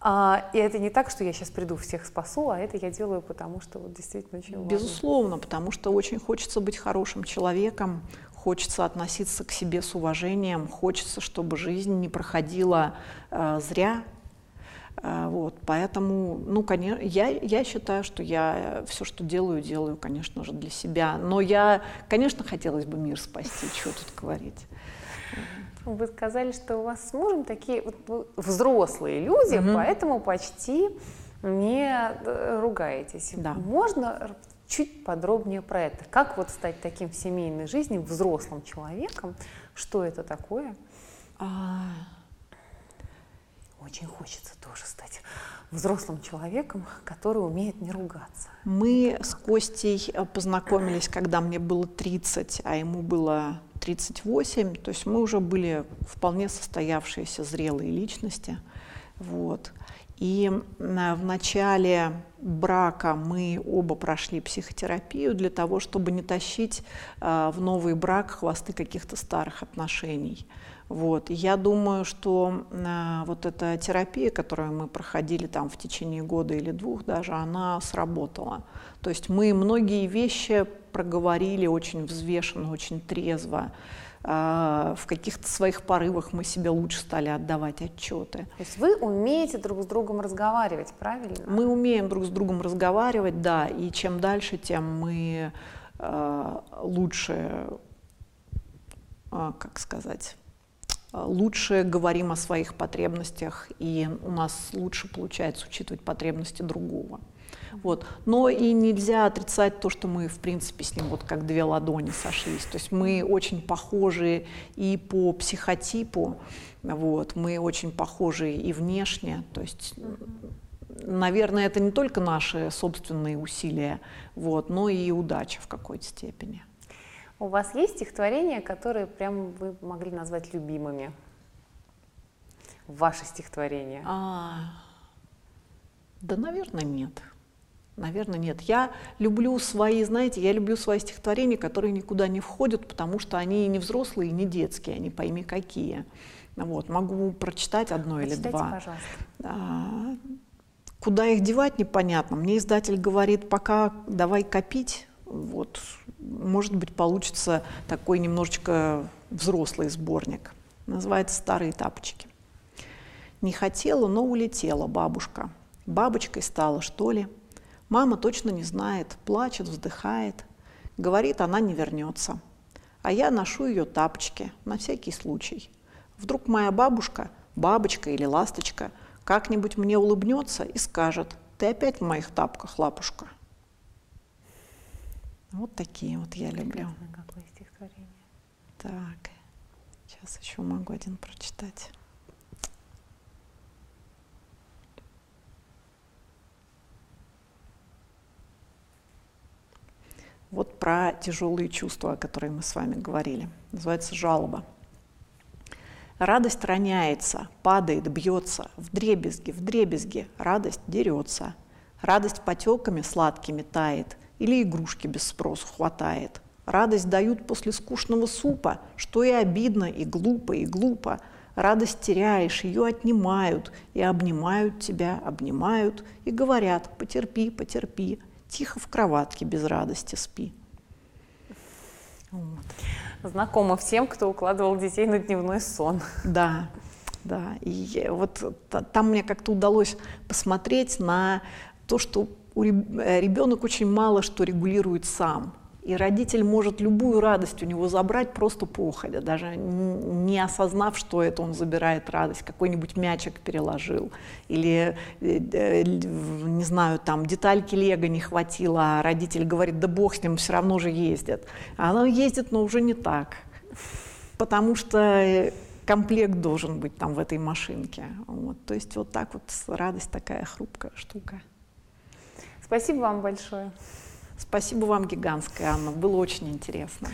а, и это не так, что я сейчас приду, всех спасу, а это я делаю, потому что вот, действительно очень важно. Безусловно, потому что очень хочется быть хорошим человеком, хочется относиться к себе с уважением, хочется, чтобы жизнь не проходила э, зря. Э, вот, поэтому, ну, конечно, я, я считаю, что я все, что делаю, делаю, конечно же, для себя. Но я, конечно, хотелось бы мир спасти, что тут говорить. Вы сказали, что у вас с мужем такие вот взрослые люди, mm-hmm. поэтому почти не ругаетесь. Да. Можно чуть подробнее про это? Как вот стать таким в семейной жизни взрослым человеком? Что это такое? А... Очень хочется тоже стать взрослым человеком, который умеет не ругаться. Мы с Костей познакомились, когда мне было тридцать, а ему было... тридцать восемь, то есть мы уже были вполне состоявшиеся зрелые личности. Вот. И в начале брака мы оба прошли психотерапию для того, чтобы не тащить э, в новый брак хвосты каких-то старых отношений. Вот. И я думаю, что э, вот эта терапия, которую мы проходили там в течение года или двух даже, она сработала. То есть мы многие вещи проговорили очень взвешенно, очень трезво. В каких-то своих порывах мы себе лучше стали отдавать отчеты. То есть вы умеете друг с другом разговаривать, правильно? Мы умеем друг с другом разговаривать, да, и чем дальше, тем мы э, лучше, э, как сказать, лучше говорим о своих потребностях, и у нас лучше получается учитывать потребности другого. Вот. Но и нельзя отрицать то, что мы, в принципе, с ним вот как две ладони сошлись. То есть мы очень похожи и по психотипу, вот. Мы очень похожи и внешне. То есть, наверное, это не только наши собственные усилия, вот, но и удача в какой-то степени. У вас есть стихотворения, которые прям вы могли назвать любимыми? Ваши стихотворения? А-а-а. Да, наверное, нет. Наверное, нет. Я люблю свои, знаете, я люблю свои стихотворения, которые никуда не входят, потому что они не взрослые, не детские, они пойми какие. Вот, могу прочитать одно Почитайте, или два. Пожалуйста. А, куда их девать, непонятно. Мне издатель говорит: пока давай копить. Вот, может быть, получится такой немножечко взрослый сборник. Называется «Старые тапочки». Не хотела, но улетела бабушка. Бабочкой стала, что ли? Мама точно не знает, плачет, вздыхает. Говорит, она не вернется. А я ношу ее тапочки, на всякий случай. Вдруг моя бабушка, бабочка или ласточка, как-нибудь мне улыбнется и скажет: ты опять в моих тапках, лапушка. Вот такие вот я люблю. Какое стихотворение. Так, сейчас еще могу один прочитать. Вот про тяжелые чувства, о которых мы с вами говорили. Называется «Жалоба». Радость роняется, падает, бьется, вдребезги, вдребезги, радость дерется. Радость потеками сладкими тает, или игрушки без спросу хватает. Радость дают после скучного супа, что и обидно, и глупо, и глупо. Радость теряешь, ее отнимают, и обнимают тебя, обнимают, и говорят «потерпи, потерпи». Тихо в кроватке без радости спи. Вот. Знакомо всем, кто укладывал детей на дневной сон. Да, да. И вот там мне как-то удалось посмотреть на то, что у ребенок очень мало что регулирует сам. И родитель может любую радость у него забрать просто походя, даже не осознав, что это он забирает радость. Какой-нибудь мячик переложил или, не знаю, там детальки лего не хватило, а родитель говорит, да бог с ним, все равно же ездит. А оно ездит, но уже не так, потому что комплект должен быть там в этой машинке. Вот. То есть вот так вот радость такая хрупкая штука. Спасибо вам большое. Спасибо вам гигантское, Анна. Было очень интересно.